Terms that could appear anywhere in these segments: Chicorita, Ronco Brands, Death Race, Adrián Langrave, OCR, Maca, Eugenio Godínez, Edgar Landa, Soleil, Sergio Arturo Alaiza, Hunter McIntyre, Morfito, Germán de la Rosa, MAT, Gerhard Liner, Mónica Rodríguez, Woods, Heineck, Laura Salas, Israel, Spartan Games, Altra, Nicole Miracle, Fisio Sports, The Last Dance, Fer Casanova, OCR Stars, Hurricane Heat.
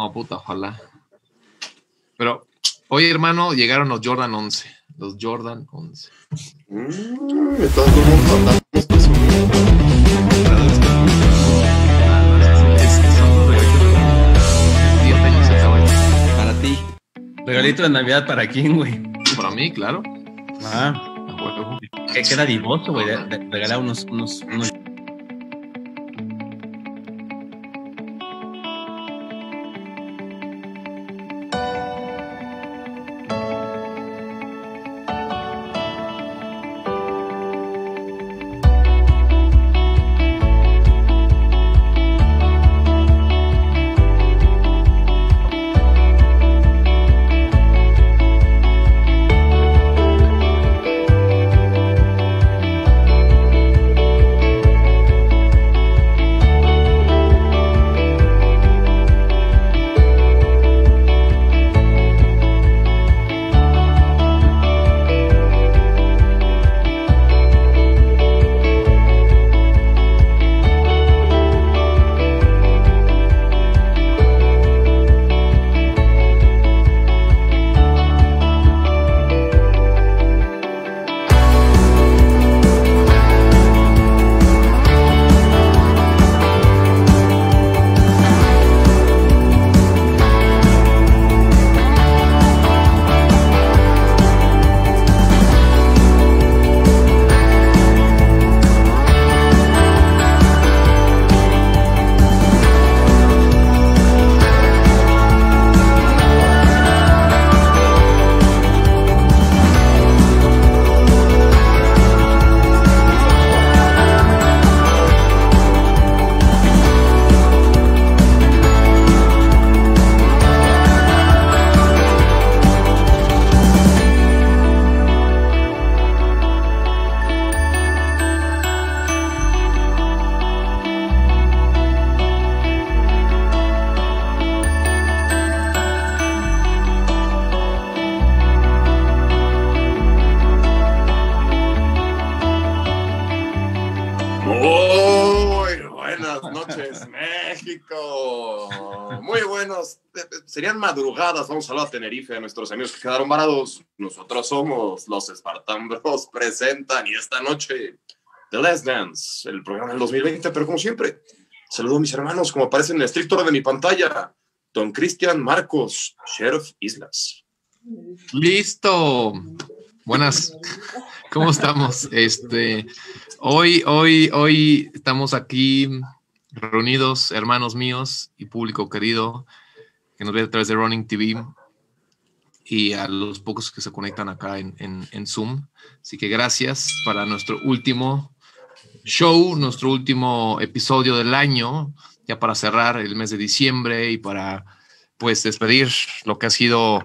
No, puta, ojalá. Pero hoy, hermano, llegaron los Jordan 11. Los Jordan 11. Estás como un fantasma. Para ti. Regalito de Navidad para quién, güey. Para mí, claro. Ah. Queda divoso, güey. Regalar unos. Serían madrugadas, vamos a hablar a Tenerife, a nuestros amigos que quedaron varados. Nosotros somos los Spartan Bros, presentan, y esta noche, The Last Dance, el programa del 2020, pero como siempre, saludo a mis hermanos, como aparecen en el estricto orden de mi pantalla, Don Cristian, Marcos, Sheriff, Islas. ¡Listo! Buenas, ¿cómo estamos? Hoy estamos aquí reunidos, hermanos míos y público querido, que nos ve a través de Running TV y a los pocos que se conectan acá en Zoom. Así que gracias para nuestro último show, nuestro último episodio del año, ya para cerrar el mes de diciembre y para pues despedir lo que ha sido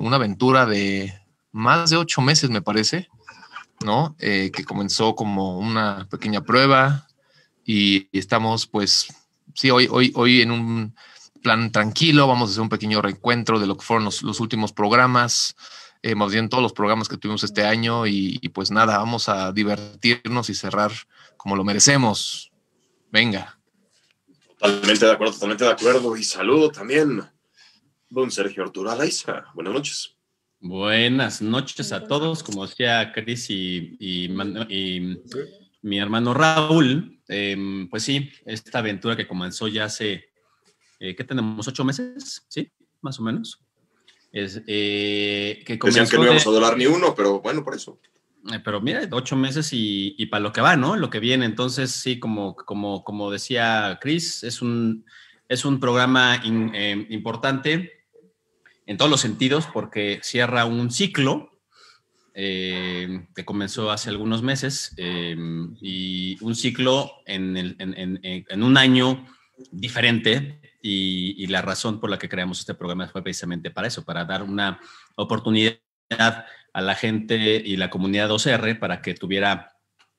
una aventura de más de 8 meses, me parece, ¿no? Que comenzó como una pequeña prueba y estamos pues, sí, hoy en un plan tranquilo, vamos a hacer un pequeño reencuentro de lo que fueron los últimos programas, más bien todos los programas que tuvimos este año y pues nada, vamos a divertirnos y cerrar como lo merecemos. Venga. Totalmente de acuerdo y saludo también don Sergio Arturo Alaiza. Buenas noches. Buenas noches a todos, como decía Cris y mi hermano Raúl, pues sí, esta aventura que comenzó ya hace... ¿qué tenemos? 8 meses, ¿sí? Más o menos. Que decían que no íbamos a dolar ni uno, pero bueno, por eso. Pero mira, 8 meses y para lo que va, ¿no? Lo que viene. Entonces, sí, como decía Cris, es un programa importante en todos los sentidos porque cierra un ciclo que comenzó hace algunos meses y un ciclo en un año diferente. Y la razón por la que creamos este programa fue precisamente para eso, para dar una oportunidad a la gente y la comunidad OCR para que tuviera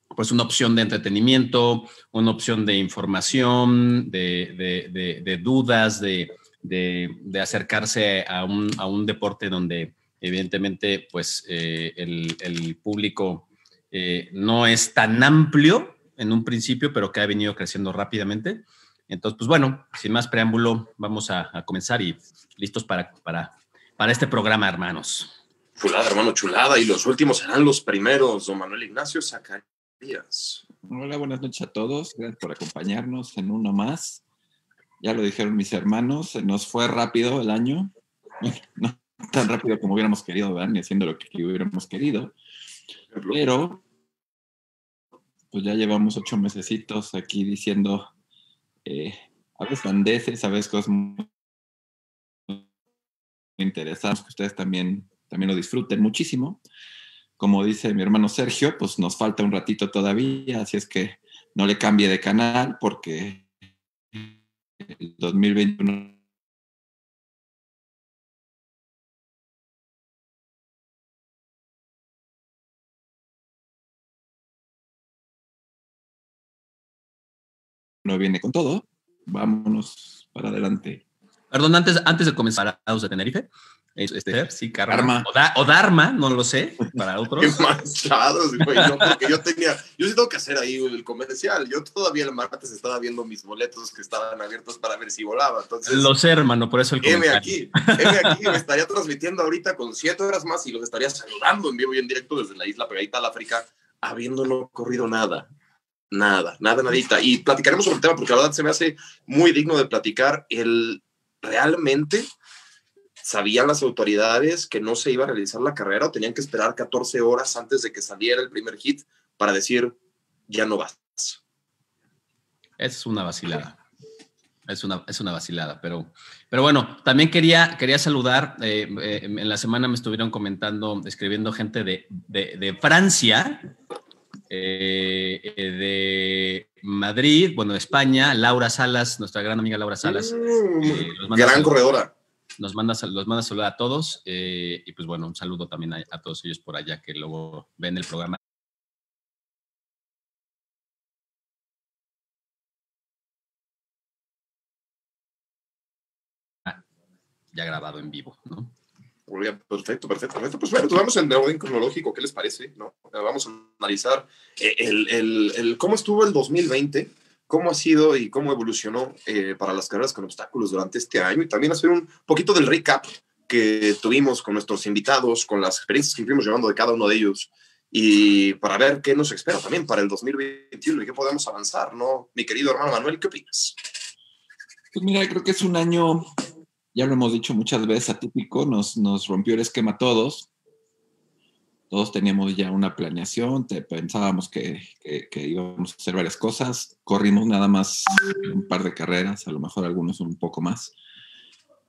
pues una opción de entretenimiento, una opción de información, de dudas, de acercarse a un deporte donde evidentemente pues el público no es tan amplio en un principio, pero que ha venido creciendo rápidamente. Entonces, pues bueno, sin más preámbulo, vamos a comenzar y listos para este programa, hermanos. Chulada, hermano, chulada. Y los últimos serán los primeros. Don Manuel Ignacio Zacarías. Hola, buenas noches a todos. Gracias por acompañarnos en uno más. Ya lo dijeron mis hermanos, se nos fue rápido el año. No tan rápido como hubiéramos querido, ¿verdad? Ni haciendo lo que hubiéramos querido. Pero pues ya llevamos 8 mesecitos aquí diciendo a veces bandeces, a veces cosas muy interesantes que ustedes también lo disfruten muchísimo. Como dice mi hermano Sergio, pues nos falta un ratito todavía, así es que no le cambie de canal porque el 2021 no viene con todo. Vámonos para adelante. Perdón, antes de comenzar, a de Tenerife. Sí, Karma. O Dharma, no lo sé, para otros. Qué manchados, güey, no, porque yo sí tengo que hacer ahí el comercial. Yo todavía el martes estaba viendo mis boletos que estaban abiertos para ver si volaba. Entonces, lo sé, hermano, por eso el comercial. M aquí, me estaría transmitiendo ahorita con 7 horas más y los estaría saludando en vivo y en directo desde la isla pegadita al África, habiendo no corrido nadita. Y platicaremos sobre el tema porque la verdad se me hace muy digno de platicar realmente... ¿Sabían las autoridades que no se iba a realizar la carrera o tenían que esperar 14 horas antes de que saliera el primer hit para decir, ya no vas? Es una vacilada. Es una vacilada, pero bueno, también quería saludar. En la semana me estuvieron escribiendo gente de Francia, de Madrid, bueno, de España, Laura Salas, nuestra gran amiga Laura Salas. Gran corredora. Nos manda saludar a todos y pues bueno, un saludo también a todos ellos por allá que luego ven el programa. Ya grabado en vivo, ¿no? Muy bien, perfecto. Pues bueno, vamos en orden cronológico, ¿qué les parece? ¿No? Vamos a analizar cómo estuvo el 2020. Cómo ha sido y cómo evolucionó para las carreras con obstáculos durante este año y también hacer un poquito del recap que tuvimos con nuestros invitados, con las experiencias que fuimos llevando de cada uno de ellos y para ver qué nos espera también para el 2021 y qué podemos avanzar, ¿no? Mi querido hermano Manuel, ¿qué opinas? Pues mira, creo que es un año, ya lo hemos dicho muchas veces, atípico, nos rompió el esquema a todos. Todos teníamos ya una planeación, pensábamos que íbamos a hacer varias cosas, corrimos nada más un par de carreras, a lo mejor algunos un poco más.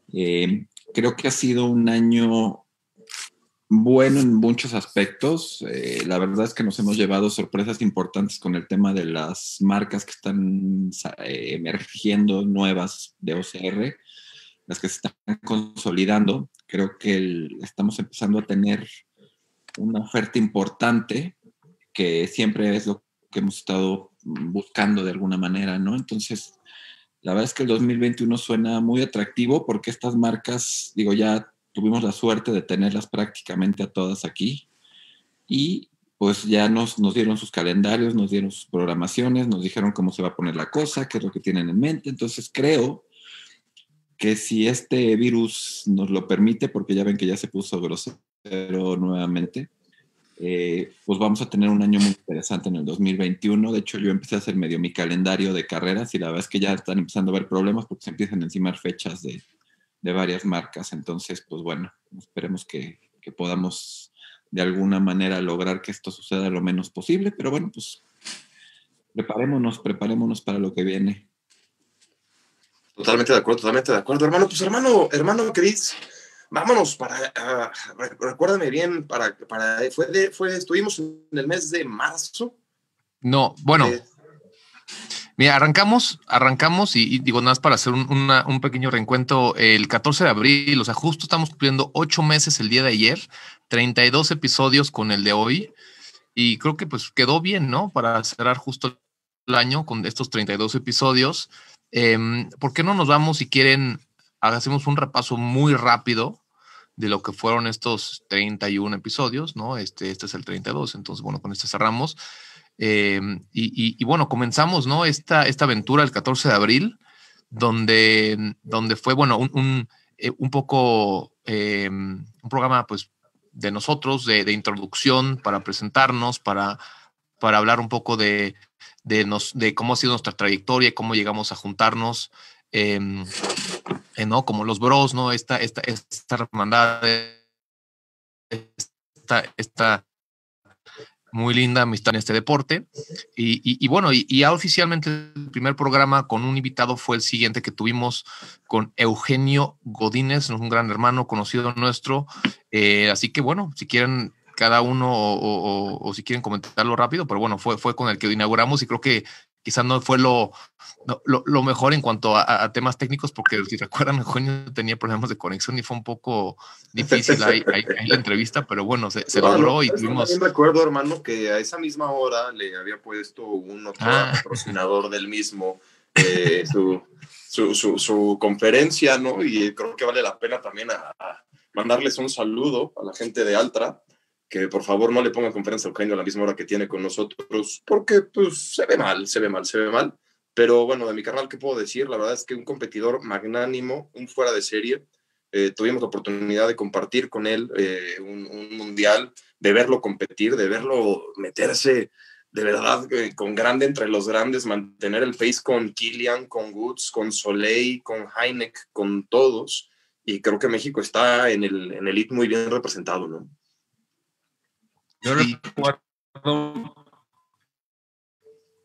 Creo que ha sido un año bueno en muchos aspectos. La verdad es que nos hemos llevado sorpresas importantes con el tema de las marcas que están emergiendo nuevas de OCR, las que se están consolidando. Creo que estamos empezando a tener una oferta importante que siempre es lo que hemos estado buscando de alguna manera, ¿no? Entonces, la verdad es que el 2021 suena muy atractivo porque estas marcas, digo, ya tuvimos la suerte de tenerlas prácticamente a todas aquí y pues ya nos dieron sus calendarios, nos dieron sus programaciones, nos dijeron cómo se va a poner la cosa, qué es lo que tienen en mente. Entonces, creo que si este virus nos lo permite, porque ya ven que ya se puso grosero, pero nuevamente, pues vamos a tener un año muy interesante en el 2021. De hecho, yo empecé a hacer medio mi calendario de carreras y la verdad es que ya están empezando a haber problemas porque se empiezan a encimar fechas de varias marcas. Entonces, pues bueno, esperemos que podamos de alguna manera lograr que esto suceda lo menos posible. Pero bueno, pues preparémonos para lo que viene. Totalmente de acuerdo. Hermano Cris. Vámonos para, recuérdame bien, estuvimos en el mes de marzo. No, bueno, mira, arrancamos y digo nada más para hacer un pequeño reencuentro, el 14 de abril, o sea, justo estamos cumpliendo 8 meses el día de ayer, 32 episodios con el de hoy, y creo que pues quedó bien, ¿no? Para cerrar justo el año con estos 32 episodios. ¿Por qué no nos vamos si quieren? Hacemos un repaso muy rápido de lo que fueron estos 31 episodios, ¿no? Este es el 32, entonces, bueno, con este cerramos. Y bueno, comenzamos, ¿no? Esta aventura el 14 de abril donde fue, bueno, un poco un programa, pues, de nosotros, de introducción, para presentarnos, para hablar un poco de cómo ha sido nuestra trayectoria, cómo llegamos a juntarnos, ¿no? Como los bros, ¿no? Esta hermandad, esta muy linda amistad en este deporte. Y bueno, y ya oficialmente el primer programa con un invitado fue el siguiente que tuvimos con Eugenio Godínez, un gran hermano conocido nuestro. Así que bueno, si quieren cada uno o si quieren comentarlo rápido, pero bueno, fue con el que inauguramos y creo que quizás no fue lo mejor en cuanto a temas técnicos, porque si recuerdan, Eugenio tenía problemas de conexión y fue un poco difícil ahí la entrevista, pero bueno, se logró y tuvimos... También recuerdo, hermano, que a esa misma hora le había puesto un otro patrocinador del mismo su conferencia, ¿no? Y creo que vale la pena también a mandarles un saludo a la gente de Altra, que por favor no le pongan conferencia a Eugenio a la misma hora que tiene con nosotros, porque pues se ve mal. Pero bueno, de mi carnal, ¿qué puedo decir? La verdad es que un competidor magnánimo, un fuera de serie. Tuvimos la oportunidad de compartir con él un mundial, de verlo competir, de verlo meterse de verdad con grande entre los grandes, mantener el pace con Kilian, con Woods, con Soleil, con Heineck, con todos. Y creo que México está en el elite muy bien representado, ¿no?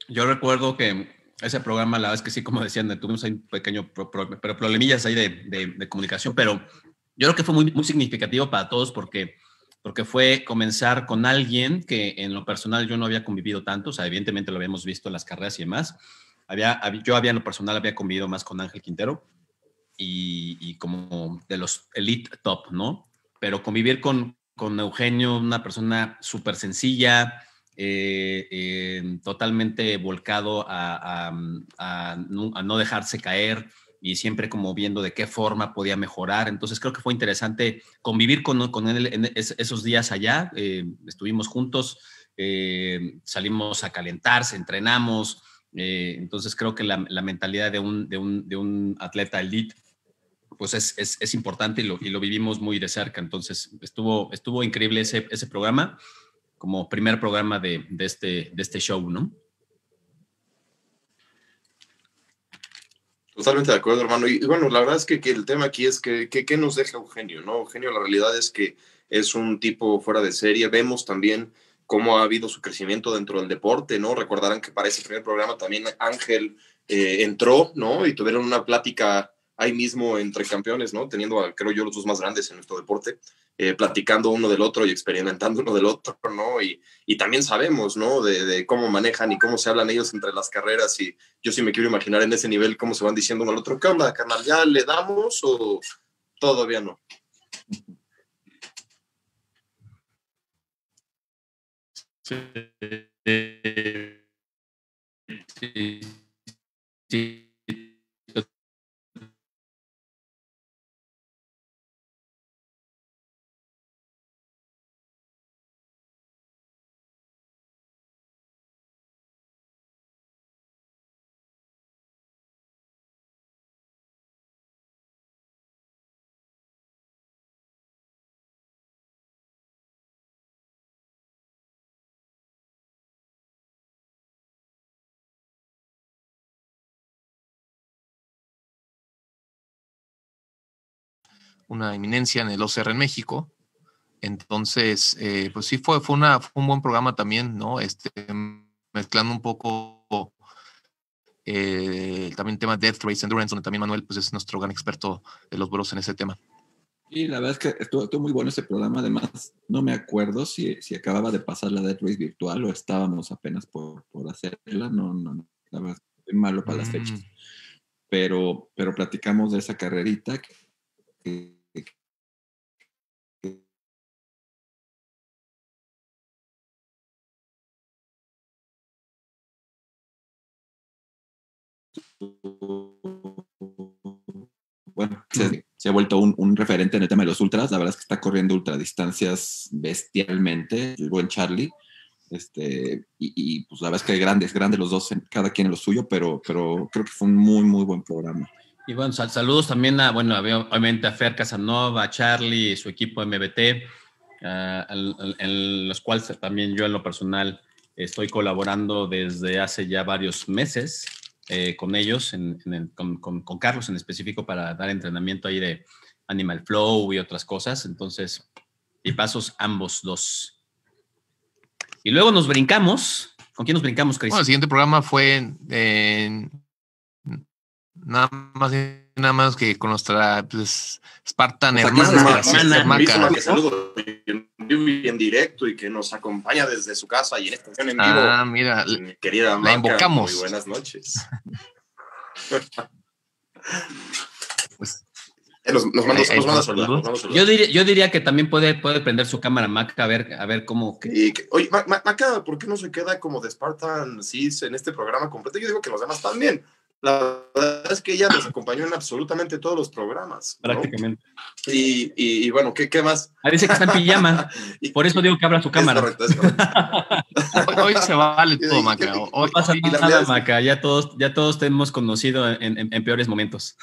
Yo recuerdo que ese programa, la verdad es que sí, como decían, tuvimos ahí un pequeño problemillas ahí de comunicación, pero yo creo que fue muy, muy significativo para todos porque fue comenzar con alguien que en lo personal yo no había convivido tanto, o sea, evidentemente lo habíamos visto en las carreras y demás. En lo personal había convivido más con Ángel Quintero y como de los elite top, ¿no? Pero convivir con Eugenio, una persona súper sencilla, totalmente volcado a no dejarse caer y siempre como viendo de qué forma podía mejorar. Entonces creo que fue interesante convivir con él en esos días allá. Estuvimos juntos, salimos a calentarse, entrenamos. Entonces creo que la mentalidad de un atleta elite pues es importante y lo vivimos muy de cerca. Entonces estuvo increíble ese programa, como primer programa de este show, ¿no? Totalmente de acuerdo, hermano. Y bueno, la verdad es que el tema aquí es que nos deja Eugenio, ¿no? Eugenio, la realidad es que es un tipo fuera de serie. Vemos también cómo ha habido su crecimiento dentro del deporte, ¿no? Recordarán que para ese primer programa también Ángel entró, ¿no? Y tuvieron una plática ahí mismo entre campeones, ¿no? Teniendo, creo yo, los dos más grandes en nuestro deporte, platicando uno del otro y experimentando uno del otro, ¿no? Y también sabemos, ¿no? De cómo manejan y cómo se hablan ellos entre las carreras, y yo sí me quiero imaginar en ese nivel cómo se van diciendo uno al otro. ¿Qué onda, carnal? ¿Ya le damos o todavía no? Sí. Una eminencia en el OCR en México. Entonces, pues sí fue un buen programa también, ¿no? Mezclando un poco también el tema Death Race Endurance, donde también Manuel pues, es nuestro gran experto de los bolos en ese tema. Y la verdad es que estuvo muy bueno ese programa. Además, no me acuerdo si acababa de pasar la Death Race virtual o estábamos apenas por hacerla. No, la verdad es malo para las fechas. Pero platicamos de esa carrerita Bueno, se ha vuelto un referente en el tema de los ultras. La verdad es que está corriendo ultradistancias bestialmente el buen Charlie. Y pues la verdad es que grandes los dos, cada quien en lo suyo, pero creo que fue un muy buen programa. Y bueno, saludos también a, bueno, obviamente a Fer Casanova, a Charlie y su equipo MBT, en los cuales también yo en lo personal estoy colaborando desde hace ya varios meses con ellos, con Carlos en específico, para dar entrenamiento ahí de Animal Flow y otras cosas. Entonces, y pasos ambos dos. Y luego nos brincamos. ¿Con quién nos brincamos, Cris? Bueno, el siguiente programa fue nada más que con nuestra, pues, Spartan hermana Maca, en directo y que nos acompaña desde su casa y en estación en vivo. Ah, mira, querida Maca, la invocamos. Muy buenas noches. Pues, nos manda yo diría que también puede prender su cámara Maca, a ver cómo... Oye, Maca, ¿por qué no se queda como de Spartan Cis en este programa completo? Yo digo que los demás también. La verdad es que ella nos acompañó en absolutamente todos los programas, ¿no? Prácticamente. Y bueno, ¿qué más? A veces que está en pijama, y por eso digo que abra su cámara. Es correcto. Hoy se vale todo, Maca. Hoy pasa nada, Maca. Ya todos te hemos conocido en peores momentos.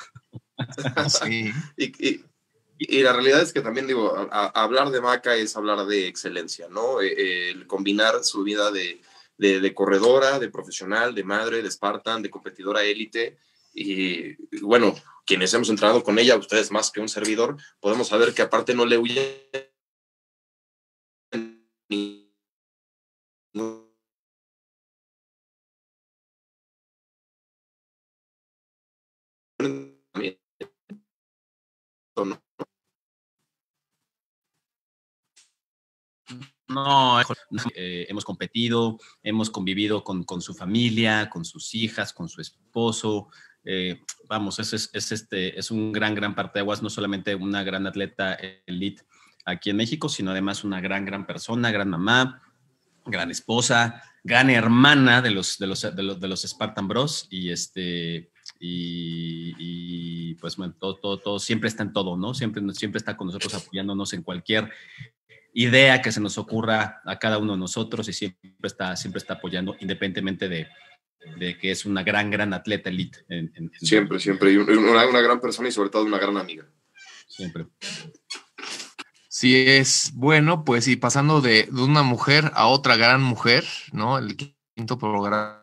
Sí. Y la realidad es que también, digo, hablar de Maca es hablar de excelencia, ¿no? El combinar su vida de corredora, de profesional, de madre, de Spartan, de competidora élite. Y bueno, quienes hemos entrenado con ella, ustedes más que un servidor, podemos saber que aparte no le huye hemos competido, hemos convivido con su familia, con sus hijas, con su esposo. Vamos, es un gran parteaguas, no solamente una gran atleta elite aquí en México, sino además una gran persona, gran mamá, gran esposa, gran hermana de los Spartan Bros. Y pues bueno, todo siempre está en todo, ¿no? Siempre está con nosotros apoyándonos en cualquier idea que se nos ocurra a cada uno de nosotros, y siempre está apoyando, independientemente de que es una gran atleta elite. Siempre. Y una gran persona y sobre todo una gran amiga. Siempre. Sí, es bueno, pues, y pasando de una mujer a otra gran mujer, ¿no? El quinto programa.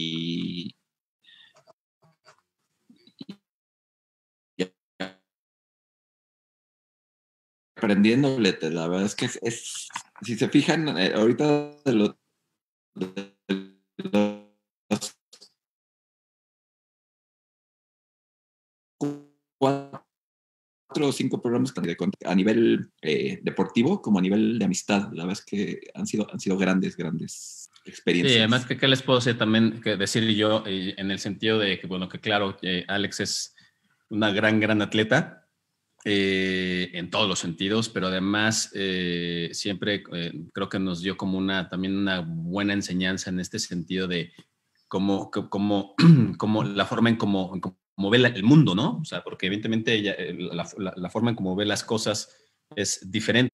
Y aprendiéndole, la verdad es que es si se fijan, ahorita de los 4 o 5 programas a nivel deportivo como a nivel de amistad, la verdad es que han sido grandes experiencias. Sí, además, ¿qué les puedo decir también? Que decir yo, en el sentido de que, bueno, que claro, Alex es una gran atleta en todos los sentidos, pero además siempre creo que nos dio como también una buena enseñanza en este sentido de cómo la forma en cómo ve el mundo, ¿no? O sea, porque evidentemente ella, la forma en cómo ve las cosas es diferente.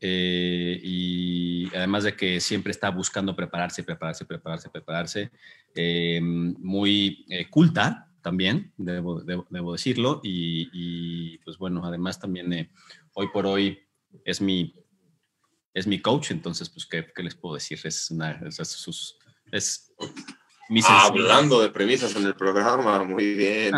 Y además de que siempre está buscando prepararse, muy culta también, debo decirlo, y pues bueno, además también hoy por hoy es mi coach, entonces, pues, ¿qué les puedo decir? Hablando de premisas en el programa, muy bien.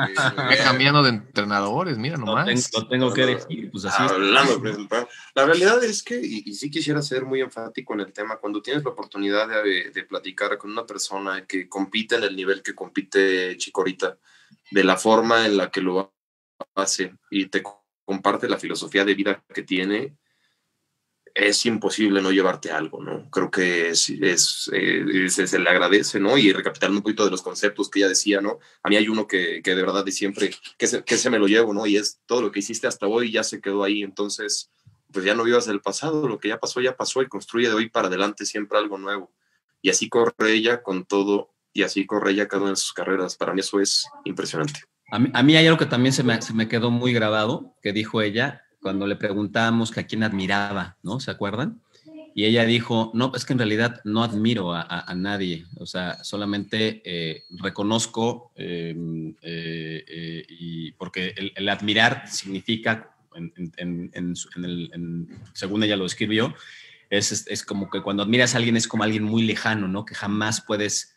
Cambiando de entrenadores, mira nomás. No tengo que decir, pues así. Hablando de la realidad es que, y sí quisiera ser muy enfático en el tema, cuando tienes la oportunidad de platicar con una persona que compite en el nivel que compite Chicorita, de la forma en la que lo hace y te comparte la filosofía de vida que tiene, es imposible no llevarte algo, ¿no? Creo que se le agradece, ¿no? Y recapitulando un poquito de los conceptos que ella decía, ¿no? A mí hay uno que de verdad de siempre, que se me lo llevo, ¿no? Y es todo lo que hiciste hasta hoy ya se quedó ahí, entonces, pues ya no vivas del pasado, lo que ya pasó y construye de hoy para adelante siempre algo nuevo. Y así corre ella con todo, y así corre ella cada una de sus carreras. Para mí eso es impresionante. A mí hay algo que también se me quedó muy grabado, que dijo ella, cuando le preguntábamos que a quién admiraba, ¿no? ¿Se acuerdan? Y ella dijo, no, es que en realidad no admiro a nadie, o sea, solamente reconozco, y porque el admirar significa, según ella lo escribió, es como que cuando admiras a alguien es como alguien muy lejano, ¿no? Que jamás puedes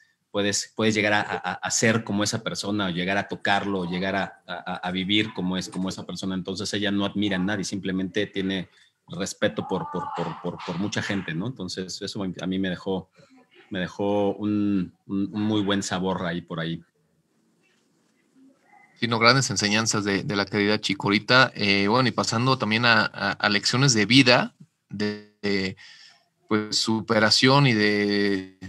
llegar a ser como esa persona, o llegar a tocarlo, o llegar a vivir como esa persona. Entonces ella no admira a nadie, simplemente tiene respeto por mucha gente, ¿no? Entonces eso a mí me dejó un muy buen sabor ahí por ahí. Sino grandes enseñanzas de la querida Chicorita. Bueno, y pasando también a lecciones de vida, de pues, superación y de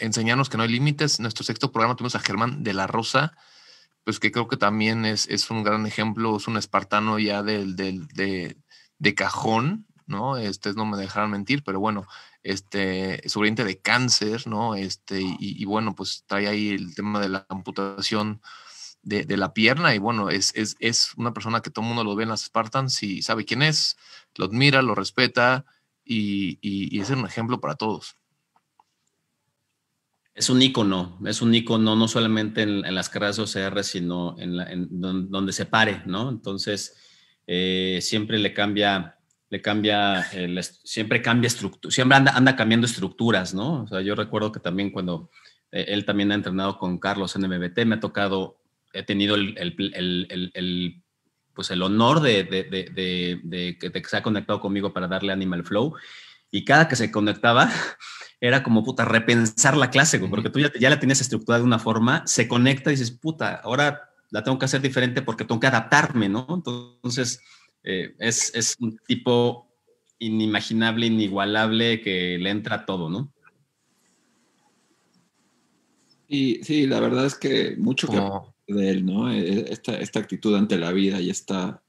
enseñarnos que no hay límites. En nuestro sexto programa tuvimos a Germán de la Rosa, pues que creo que también es un gran ejemplo, es un espartano ya de cajón, ¿no? No me dejarán mentir, pero bueno, sobreviviente de cáncer, ¿no? Y bueno, pues trae ahí el tema de la amputación de la pierna, y bueno, es una persona que todo el mundo lo ve en las Spartans y sabe quién es, lo admira, lo respeta, y es un ejemplo para todos. Es un ícono, no solamente en las carreras OCR, sino en donde se pare, ¿no? Entonces, siempre cambia estructura, siempre anda cambiando estructuras, ¿no? O sea, yo recuerdo que también cuando él también ha entrenado con Carlos en MBT, he tenido el honor de que se ha conectado conmigo para darle Animal Flow, y cada que se conectaba era como, puta, repensar la clase, porque tú ya la tienes estructurada de una forma, se conecta y dices, puta, ahora la tengo que hacer diferente porque tengo que adaptarme, ¿no? Entonces, es un tipo inimaginable, inigualable, que le entra todo, ¿no? Y sí, la verdad es que mucho que de él, ¿no? Esta actitud ante la vida y esto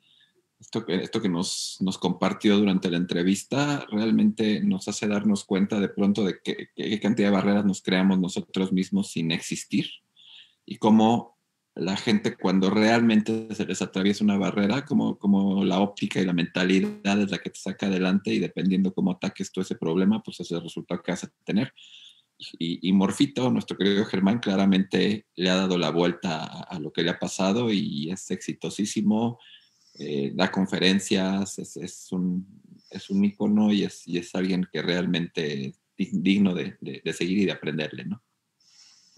que nos compartió durante la entrevista realmente nos hace darnos cuenta de pronto de qué cantidad de barreras nos creamos nosotros mismos sin existir, y cómo la gente, cuando realmente se les atraviesa una barrera, como la óptica y la mentalidad es la que te saca adelante, y dependiendo cómo ataques tú ese problema, pues ese es el resultado que vas a tener. Y Morfito, nuestro querido Germán, claramente le ha dado la vuelta a lo que le ha pasado y es exitosísimo. Da conferencias, es un ícono y es alguien que realmente es digno de seguir y de aprenderle, ¿no?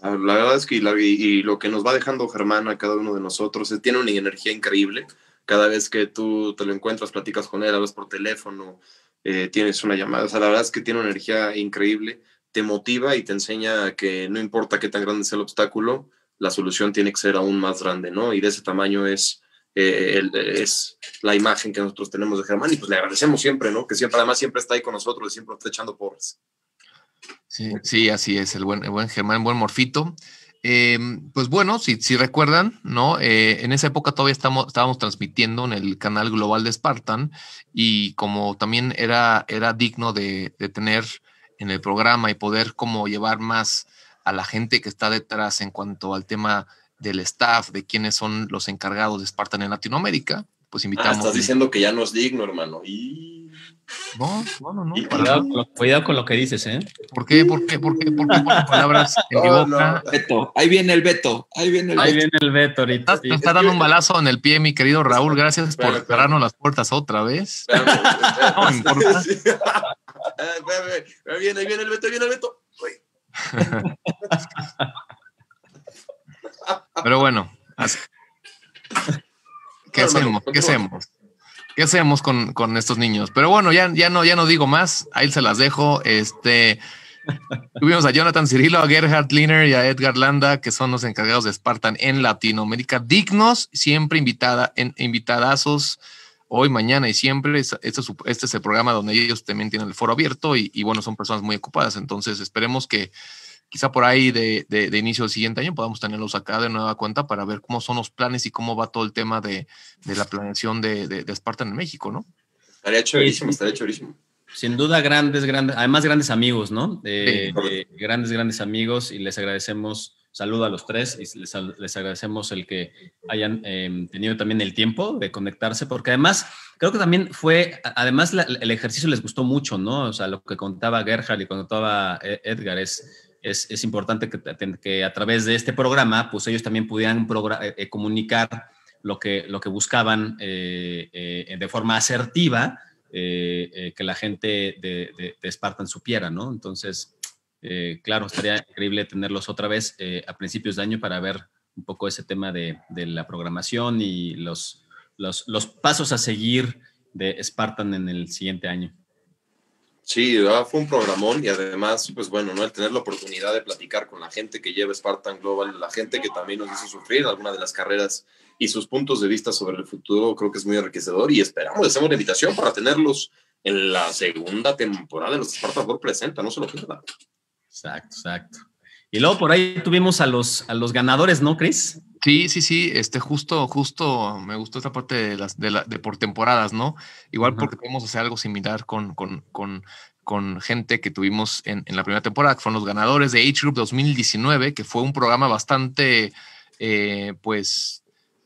La verdad es que lo que nos va dejando Germán a cada uno de nosotros tiene una energía increíble. Cada vez que tú te lo encuentras, platicas con él, hablas por teléfono, tienes una llamada. O sea, la verdad es que tiene una energía increíble, te motiva y te enseña que no importa qué tan grande sea el obstáculo, la solución tiene que ser aún más grande, ¿no? Y de ese tamaño es la imagen que nosotros tenemos de Germán, y pues le agradecemos siempre, ¿no? Que siempre, además, siempre está ahí con nosotros, siempre está echando porras. Sí, así es, el buen Germán, el buen Morfito. Pues bueno, si recuerdan, ¿no? En esa época todavía estábamos transmitiendo en el canal global de Spartan, y como también era digno de tener en el programa y poder como llevar más a la gente que está detrás en cuanto al tema del staff, de quiénes son los encargados de Spartan en Latinoamérica, pues invitamos. Estás diciendo que ya no es digno, hermano. No. Y cuidado con lo que dices, ¿eh? ¿Por qué? ¿Por qué ponen palabras en mi boca? Beto. Ahí viene el Beto ahorita. Me está dando un balazo en el pie, mi querido Raúl. Gracias por cerrarnos las puertas otra vez. No me importa. Ahí viene el Beto. Pero bueno, ¿Qué hacemos con estos niños? Pero bueno, ya no digo más. Ahí se las dejo. Tuvimos a Jonathan Cirilo, a Gerhard Liner y a Edgar Landa, que son los encargados de Spartan en Latinoamérica. Dignos, siempre invitadazos. Hoy, mañana y siempre. Este es el programa donde ellos también tienen el foro abierto y bueno, son personas muy ocupadas. Entonces esperemos que quizá por ahí de inicio del siguiente año podamos tenerlos acá de nueva cuenta para ver cómo son los planes y cómo va todo el tema de la planeación de Spartan en México, ¿no? Estaría chorísimo. Sin duda, grandes amigos, ¿no? Grandes amigos, y les agradecemos, saludo a los tres, y les agradecemos el que hayan tenido también el tiempo de conectarse, porque además, creo que también el ejercicio les gustó mucho, ¿no? O sea, lo que contaba Gerhard y contaba Edgar es importante que a través de este programa, pues ellos también pudieran comunicar lo que buscaban de forma asertiva, que la gente de Spartan supiera, ¿no? Entonces, claro, estaría increíble tenerlos otra vez a principios de año para ver un poco ese tema de la programación y los pasos a seguir de Spartan en el siguiente año. Sí, fue un programón y además, pues bueno, ¿no? El tener la oportunidad de platicar con la gente que lleva Spartan Global, la gente que también nos hizo sufrir alguna de las carreras y sus puntos de vista sobre el futuro, creo que es muy enriquecedor y esperamos, les hacemos la invitación para tenerlos en la segunda temporada de los Spartan Global Presenta, no se lo pierdan. Exacto. Y luego por ahí tuvimos a los ganadores, ¿no, Chris? Sí, justo me gustó esta parte de por temporadas, ¿no? Igual porque podemos hacer algo similar con gente que tuvimos en la primera temporada, que fueron los ganadores de Age Group 2019, que fue un programa bastante,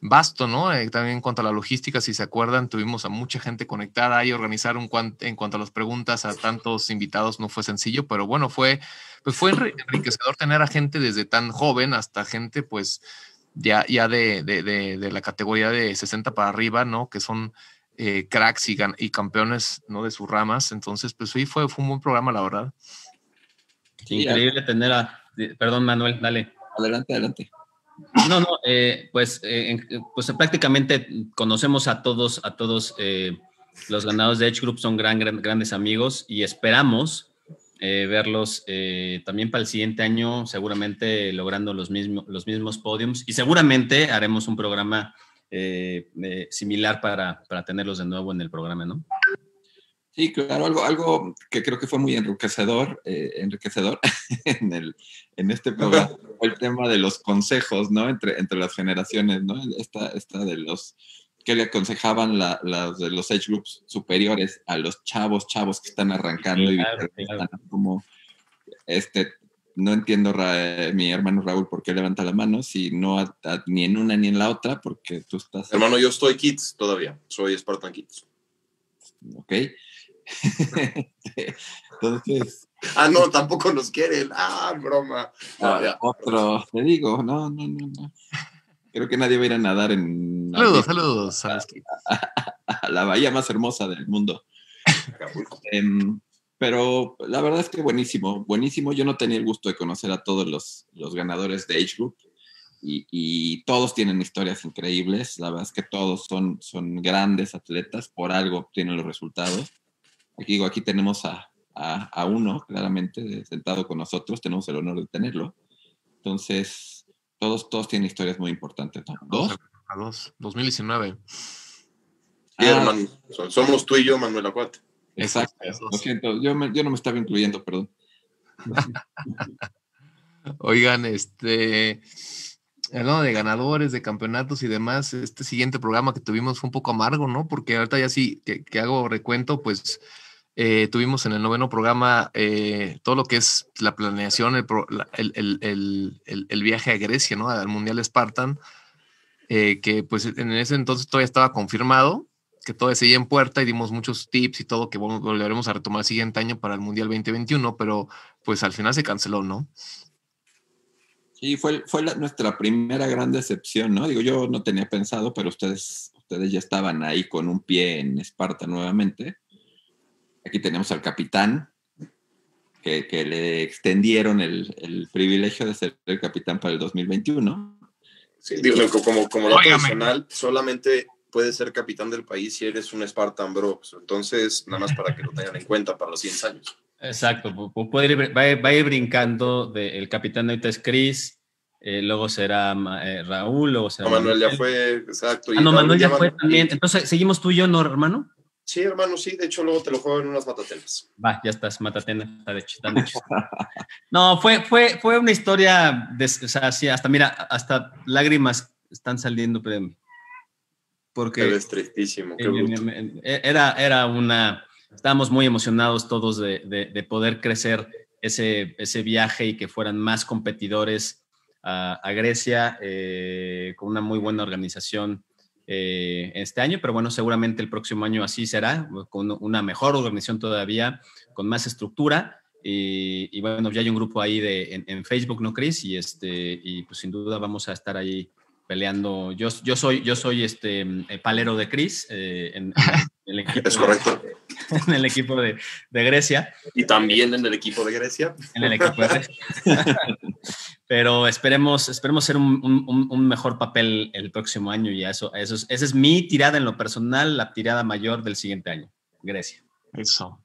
vasto, ¿no? También en cuanto a la logística, si se acuerdan, tuvimos a mucha gente conectada y organizar en cuanto a las preguntas a tantos invitados no fue sencillo, pero bueno, fue enriquecedor tener a gente desde tan joven hasta gente, pues, ya de la categoría de 60 para arriba, ¿no? Que son cracks y campeones, ¿no? De sus ramas. Entonces, pues sí, fue un buen programa, la verdad. Sí, increíble tener Perdón, Manuel, dale. Adelante. Pues prácticamente conocemos a todos los ganadores de Edge Group, son grandes amigos y esperamos verlos también para el siguiente año, seguramente logrando los mismos podiums, y seguramente haremos un programa similar para tenerlos de nuevo en el programa, ¿no? Sí, claro, algo que creo que fue muy enriquecedor en este programa fue el tema de los consejos, ¿no? Entre las generaciones, ¿no? Esta de los que le aconsejaban los age groups superiores a los chavos que están arrancando. Claro, y claro. Como no entiendo, mi hermano Raúl, por qué levanta la mano si no ni en una ni en la otra, porque tú estás... Hermano, yo estoy Kids todavía, soy Spartan Kids. Ok. Entonces... no, tampoco nos quieren. Broma. Otro, te digo, no. Creo que nadie va a ir a nadar en... Saludos. A la bahía más hermosa del mundo. Pero la verdad es que buenísimo. Yo no tenía el gusto de conocer a todos los ganadores de Age Group y todos tienen historias increíbles. La verdad es que todos son grandes atletas. Por algo obtienen los resultados. Aquí tenemos a uno, claramente, sentado con nosotros. Tenemos el honor de tenerlo. Entonces... Todos tienen historias muy importantes, ¿no? ¿Dos? 2019. Sí, hermano. Somos tú y yo, Manuel Acuate. Exacto. Lo siento, yo no me estaba incluyendo, perdón. Oigan, hablando de ganadores, de campeonatos y demás, este siguiente programa que tuvimos fue un poco amargo, ¿no? Porque ahorita ya sí que hago recuento, pues... tuvimos en el 9º programa todo lo que es la planeación, el viaje a Grecia, ¿no? Al Mundial Spartan, que pues en ese entonces todavía estaba confirmado que todo seguía en puerta y dimos muchos tips y todo, que volveremos a retomar el siguiente año para el Mundial 2021, pero pues al final se canceló, ¿no? Sí, fue nuestra primera gran decepción, ¿no? Digo, yo no tenía pensado, pero ustedes ya estaban ahí con un pie en Esparta nuevamente. Aquí tenemos al capitán, que le extendieron el privilegio de ser el capitán para el 2021. Sí, digo, como dato personal, solamente puedes ser capitán del país si eres un Spartan Bros. Entonces, nada más para que lo tengan en cuenta para los 100 años. Exacto, va a ir brincando. El capitán ahorita es Chris, luego será Raúl, luego será... No, Manuel ya fue, exacto. Ah, no, Manuel ya fue también. Entonces, ¿seguimos tú y yo, no, hermano? Sí, hermano, sí. De hecho, luego te lo juego en unas matatenas. Va, ya estás, matatenas. Está de hecho. No, fue una historia, o sea, sí, hasta lágrimas están saliendo, pero... Porque... Estrictísimo, qué bruto. Era una... Estábamos muy emocionados todos de poder crecer ese viaje y que fueran más competidores a Grecia, con una muy buena organización este año, pero bueno, seguramente el próximo año así será, con una mejor organización todavía, con más estructura, y bueno, ya hay un grupo ahí en Facebook, ¿no, Chris? Y pues sin duda vamos a estar ahí peleando. Yo soy palero de Chris, en el equipo. Es correcto. En el equipo de Grecia. Y también en el equipo de Grecia. En el equipo de Grecia. Pero esperemos hacer un mejor papel el próximo año, y esa es mi tirada en lo personal, la tirada mayor del siguiente año. Grecia. Eso.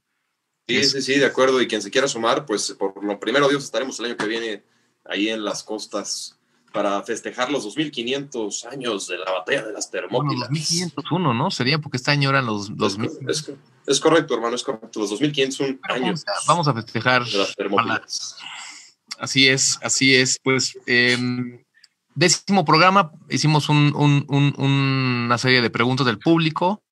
Sí, de acuerdo. Y quien se quiera sumar, pues por lo primero Dios estaremos el año que viene ahí en las costas para festejar los 2500 años de la batalla de las Termópilas. Bueno, 2501, ¿no? Sería porque este año eran los 2000. Es correcto, hermano, es correcto. Los 2501 años. Vamos a festejar de las Termópilas. Así es. Pues, 10º programa, hicimos una serie de preguntas del público.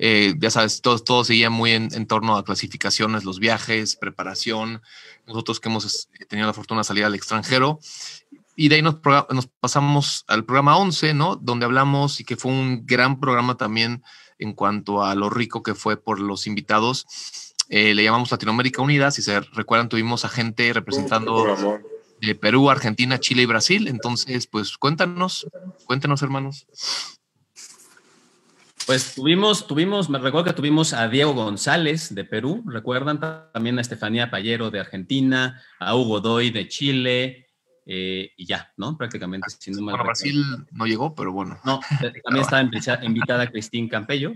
Ya sabes, todo seguía muy en torno a clasificaciones, los viajes, preparación. Nosotros que hemos tenido la fortuna de salir al extranjero. Y de ahí nos pasamos al programa 11, ¿no? Donde hablamos, y que fue un gran programa también en cuanto a lo rico que fue por los invitados. Le llamamos Latinoamérica Unida. Si se recuerdan, tuvimos a gente representando de Perú, Argentina, Chile y Brasil. Entonces, pues cuéntanos, hermanos. Pues me recuerdo que tuvimos a Diego González de Perú, recuerdan también a Estefanía Pallero de Argentina, a Hugo Doy de Chile. Y ya, ¿no? Prácticamente. Bueno, Brasil no llegó, pero bueno. No, también estaba invitada Cristín Campello.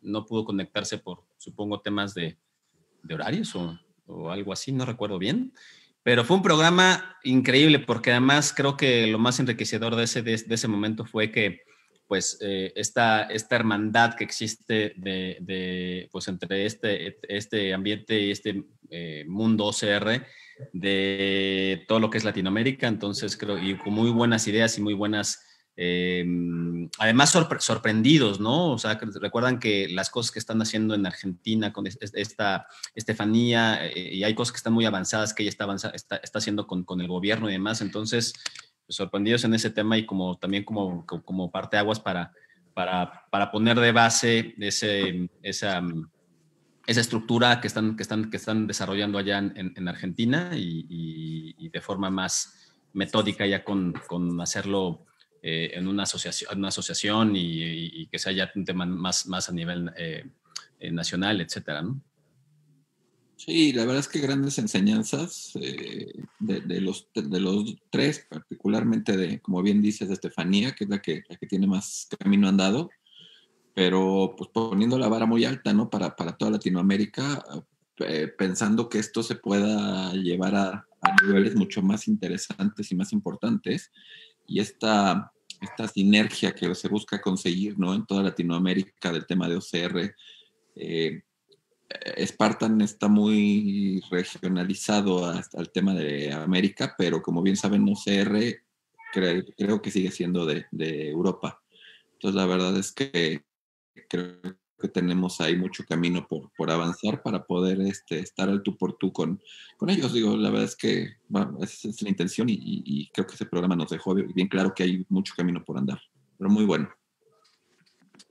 No pudo conectarse por, supongo, temas de horarios o algo así, no recuerdo bien. Pero fue un programa increíble, porque además creo que lo más enriquecedor de ese momento fue que, pues, esta hermandad que existe pues, entre este ambiente y este mundo OCR de todo lo que es Latinoamérica. Entonces creo, y con muy buenas ideas y muy buenas, además sorprendidos, ¿no? O sea, recuerdan que las cosas que están haciendo en Argentina con esta Estefanía, y hay cosas que están muy avanzadas que ella está haciendo con el gobierno y demás. Entonces, pues, sorprendidos en ese tema, y como también como parteaguas para poner de base esa estructura que están desarrollando allá en Argentina, y de forma más metódica, ya con hacerlo en una asociación y que sea ya un tema más a nivel nacional, etcétera, ¿no? Sí, la verdad es que grandes enseñanzas de los tres, particularmente de, como bien dices, de Estefanía, que es la que tiene más camino andado, pero pues poniendo la vara muy alta, ¿no? Para toda Latinoamérica, pensando que esto se pueda llevar a niveles mucho más interesantes y más importantes, y esta sinergia que se busca conseguir, ¿no? En toda Latinoamérica del tema de OCR, Spartan está muy regionalizado al tema de América, pero como bien saben, OCR creo que sigue siendo de Europa. Entonces la verdad es que creo que tenemos ahí mucho camino por avanzar para poder estar al tú por tú con ellos. Digo, la verdad es que bueno, esa es la intención, y creo que ese programa nos dejó bien claro que hay mucho camino por andar, pero muy bueno.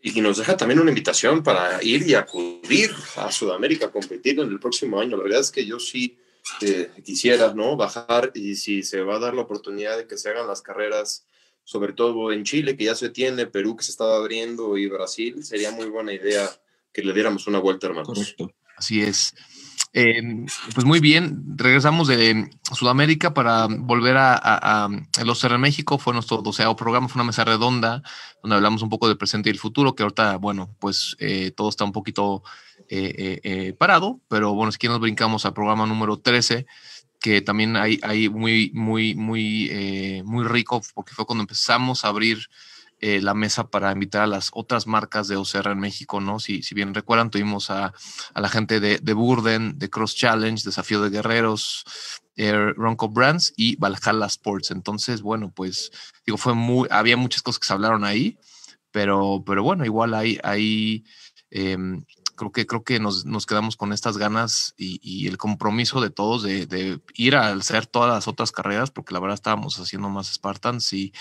Y nos deja también una invitación para ir y acudir a Sudamérica a competir en el próximo año. La verdad es que yo sí quisiera, ¿no?, bajar, y si se va a dar la oportunidad de que se hagan las carreras, sobre todo en Chile, que ya se tiene, Perú, que se estaba abriendo, y Brasil, sería muy buena idea que le diéramos una vuelta, hermanos. Correcto, así es. Pues muy bien, regresamos de Sudamérica para volver a los OCR México. Fue nuestro 12º programa, fue una mesa redonda donde hablamos un poco del presente y el futuro, que ahorita, bueno, pues todo está un poquito parado, pero bueno, es que nos brincamos al programa número 13, que también hay muy rico, porque fue cuando empezamos a abrir la mesa para invitar a las otras marcas de OCR en México, ¿no? Si bien recuerdan, tuvimos a la gente de Verden, de Cross Challenge, Desafío de Guerreros, Ronco Brands y Valhalla Sports. Entonces, bueno, pues digo, había muchas cosas que se hablaron ahí, pero bueno, igual hay creo que nos quedamos con estas ganas y el compromiso de todos de ir a hacer todas las otras carreras, porque la verdad estábamos haciendo más Spartans y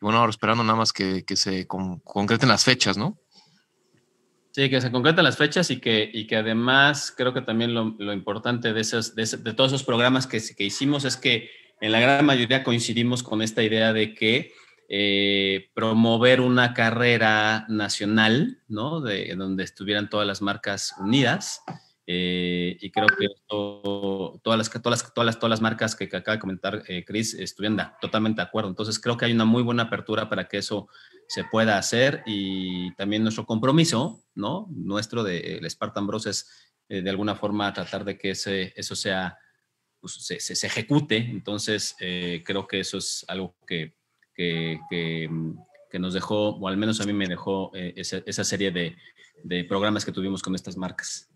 bueno, ahora esperando nada más que se concreten las fechas, ¿no? Sí, que se concreten las fechas y que además creo que también lo importante de todos esos programas que hicimos es que en la gran mayoría coincidimos con esta idea de que promover una carrera nacional, ¿no?, donde estuvieran todas las marcas unidas, y creo que todas las marcas que acaba de comentar Chris estuvieron totalmente de acuerdo. Entonces creo que hay una muy buena apertura para que eso se pueda hacer, y también nuestro compromiso, ¿no?, nuestro el Spartan Bros es de alguna forma tratar de que eso sea, pues, se ejecute. Entonces creo que eso es algo que nos dejó, o al menos a mí me dejó esa serie de programas que tuvimos con estas marcas.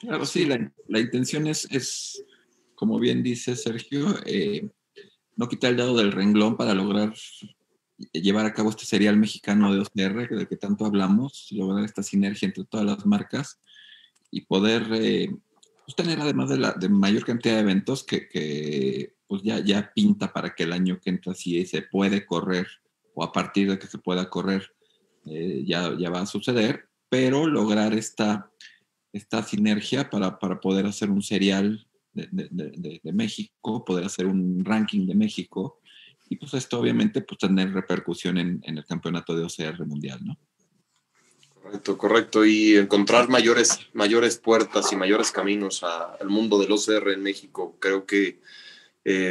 Claro, sí, la intención es, como bien dice Sergio, no quitar el dedo del renglón para lograr llevar a cabo este serial mexicano de OCR del que tanto hablamos, lograr esta sinergia entre todas las marcas y poder pues tener, además de mayor cantidad de eventos que pues ya pinta para que el año que entra, si se puede correr, o a partir de que se pueda correr, ya va a suceder, pero lograr esta sinergia para poder hacer un serial de México, poder hacer un ranking de México, y pues esto obviamente pues tener repercusión en el campeonato de OCR mundial, ¿no? Correcto, y encontrar mayores puertas y mayores caminos al mundo del OCR en México. Creo que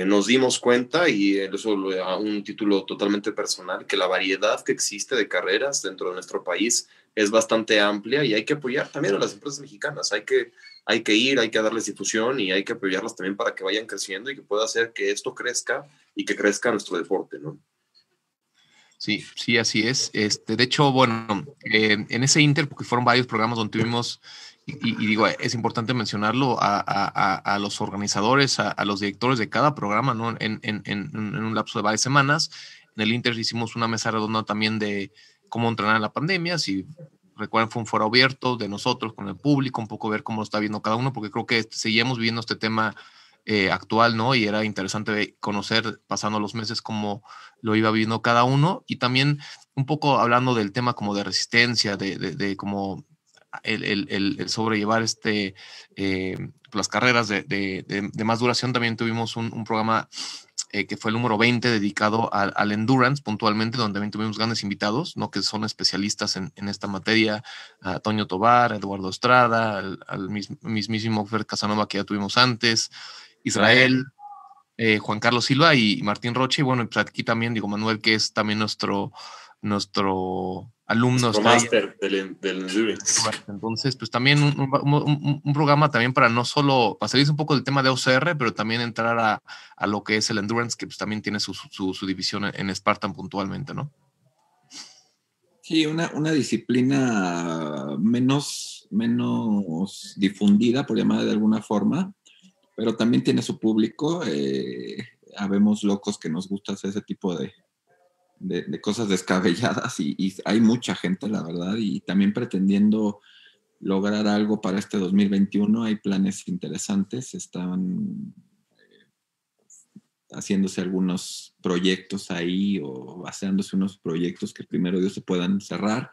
nos dimos cuenta, y eso a un título totalmente personal, que la variedad que existe de carreras dentro de nuestro país es bastante amplia, y hay que apoyar también a las empresas mexicanas. Hay que ir, hay que darles difusión, y hay que apoyarlas también para que vayan creciendo y que pueda hacer que esto crezca y que crezca nuestro deporte, ¿no? Sí, así es. De hecho, bueno, en ese inter, porque fueron varios programas donde tuvimos, y digo, es importante mencionarlo a los organizadores, a los directores de cada programa, ¿no? En un lapso de varias semanas. En el inter hicimos una mesa redonda también de cómo entrenar en la pandemia. Si recuerdan, fue un foro abierto de nosotros con el público, un poco ver cómo lo está viendo cada uno, porque creo que seguíamos viviendo este tema actual, ¿no? Y era interesante conocer, pasando los meses, cómo lo iba viviendo cada uno, y también un poco hablando del tema como de resistencia, de como el sobrellevar las carreras de más duración. También tuvimos un programa que fue el número 20 dedicado al endurance puntualmente, donde también tuvimos grandes invitados, ¿no?, que son especialistas en esta materia, a Toño Tobar, a Eduardo Estrada, al mismísimo Fer Casanova, que ya tuvimos antes, Israel, Juan Carlos Silva y Martín Roche. Y bueno, pues aquí también, digo, Manuel, que es también nuestro alumno. Nuestro máster del endurance. Entonces, pues también un programa también para no solo, para salirse un poco del tema de OCR, pero también entrar a lo que es el endurance, que pues también tiene su división en Spartan puntualmente, ¿no? Sí, una disciplina menos difundida, por llamarla de alguna forma, pero también tiene su público. Habemos locos que nos gusta hacer ese tipo de cosas descabelladas, y hay mucha gente, la verdad, y también pretendiendo lograr algo para este 2021. Hay planes interesantes, están haciéndose algunos proyectos ahí, o haciéndose unos proyectos que primero Dios se puedan cerrar.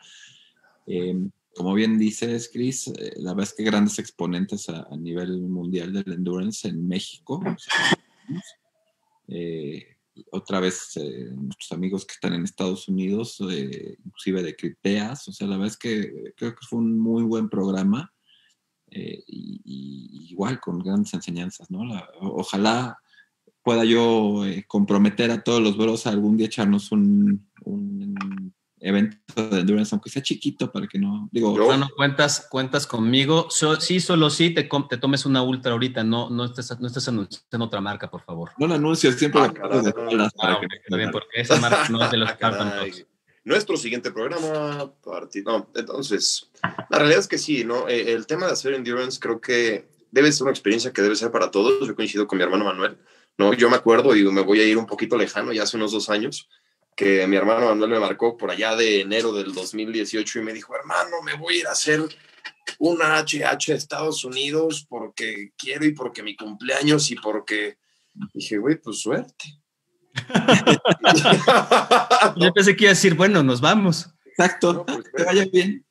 Como bien dices, Chris, la verdad es que grandes exponentes a nivel mundial del endurance en México. Otra vez, nuestros amigos que están en Estados Unidos, inclusive de Criteas. O sea, la verdad es que creo que fue un muy buen programa. Y igual con grandes enseñanzas, ¿no? Ojalá pueda yo comprometer a todos los bros a algún día echarnos un evento de endurance, aunque sea chiquito, para que no... Digo, no, no cuentas conmigo. Solo sí te tomes una ultra ahorita, no estés anunciando otra marca, por favor. No la anuncio, siempre la compro de todas las, porque esa marca no es de los Spartan Bros. Nuestro siguiente programa, entonces, la realidad es que sí, ¿no? El tema de hacer endurance creo que debe ser una experiencia que debe ser para todos. Yo coincido con mi hermano Manuel, ¿no? Yo me acuerdo, y me voy a ir un poquito lejano, ya hace unos 2 años, que mi hermano Manuel me marcó por allá de enero del 2018 y me dijo, hermano, me voy a ir a hacer una HH a Estados Unidos porque quiero y porque mi cumpleaños y porque... Dije, güey, pues suerte. Yo pensé que iba a decir, bueno, nos vamos. Exacto, no, pues, que vaya bien.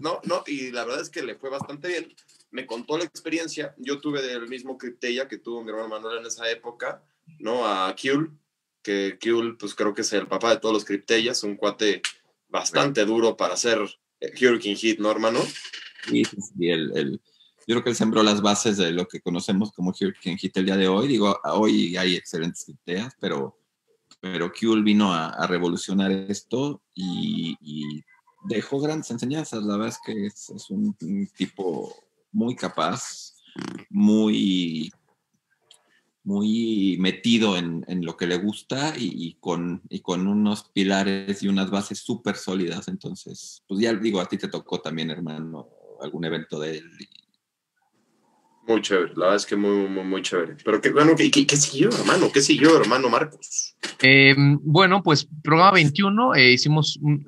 No, y la verdad es que le fue bastante bien. Me contó la experiencia. Yo tuve del mismo criterio que tuvo mi hermano Manuel en esa época, ¿no? A Kewl, que Kewl, pues creo que es el papá de todos los criptellas, un cuate bastante duro para hacer Hurricane Heat, ¿no, hermano? Sí, yo creo que él sembró las bases de lo que conocemos como Hurricane Heat el día de hoy. Digo, hoy hay excelentes cripteas, pero Kewl vino a revolucionar esto y dejó grandes enseñanzas. La verdad es que es un tipo muy capaz, muy metido en lo que le gusta y con unos pilares y unas bases súper sólidas. Entonces, pues ya digo, a ti te tocó también, hermano, algún evento de él. Muy chévere, la verdad es que muy chévere. Pero qué bueno, ¿qué siguió, hermano? ¿Qué siguió, hermano Marcos? Bueno, pues programa 21, hicimos un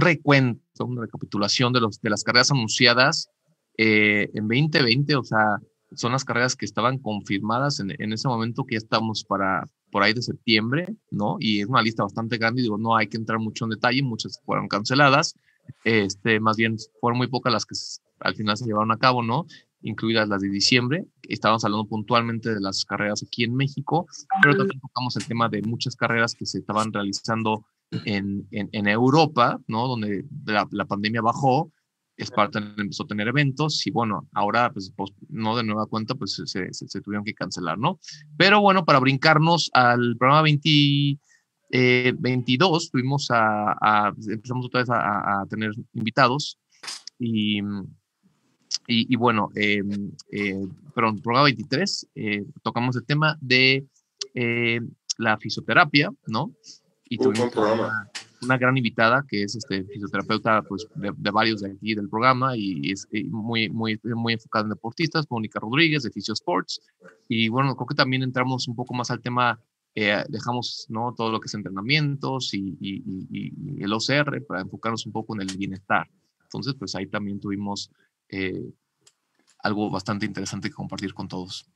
recuento, una recapitulación de las carreras anunciadas en 2020, o sea, son las carreras que estaban confirmadas en ese momento, que ya estamos por ahí de septiembre, ¿no? Y es una lista bastante grande, y digo, no hay que entrar mucho en detalle, muchas fueron canceladas, más bien fueron muy pocas las que al final se llevaron a cabo, ¿no? Incluidas las de diciembre. Estábamos hablando puntualmente de las carreras aquí en México, pero también tocamos el tema de muchas carreras que se estaban realizando en Europa, ¿no? Donde la pandemia bajó, Spartan empezó a tener eventos y bueno, ahora pues no de nueva cuenta, pues se tuvieron que cancelar, ¿no? Pero bueno, para brincarnos al programa 22, tuvimos empezamos otra vez a tener invitados y bueno, perdón, programa 23, tocamos el tema de la fisioterapia, ¿no? Y tuvimos una gran invitada que es fisioterapeuta, pues de varios de aquí del programa, y es muy enfocada en deportistas, Mónica Rodríguez de Fisio Sports. Y bueno, creo que también entramos un poco más al tema, dejamos, ¿no?, todo lo que es entrenamientos y el OCR para enfocarnos un poco en el bienestar. Entonces, pues ahí también tuvimos algo bastante interesante que compartir con todos.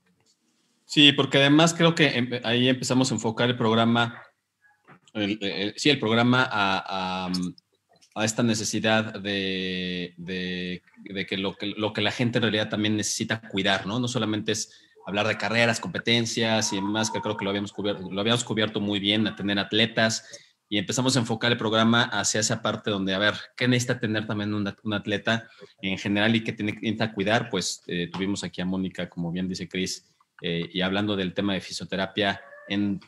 Sí, porque además creo que ahí empezamos a enfocar el programa a esta necesidad de que lo que la gente en realidad también necesita cuidar, ¿no? No solamente es hablar de carreras, competencias y demás, que creo que lo habíamos cubierto muy bien, a tener atletas, y empezamos a enfocar el programa hacia esa parte donde, a ver, ¿qué necesita tener también un atleta en general y qué necesita cuidar? Pues tuvimos aquí a Mónica, como bien dice Chris, y hablando del tema de fisioterapia en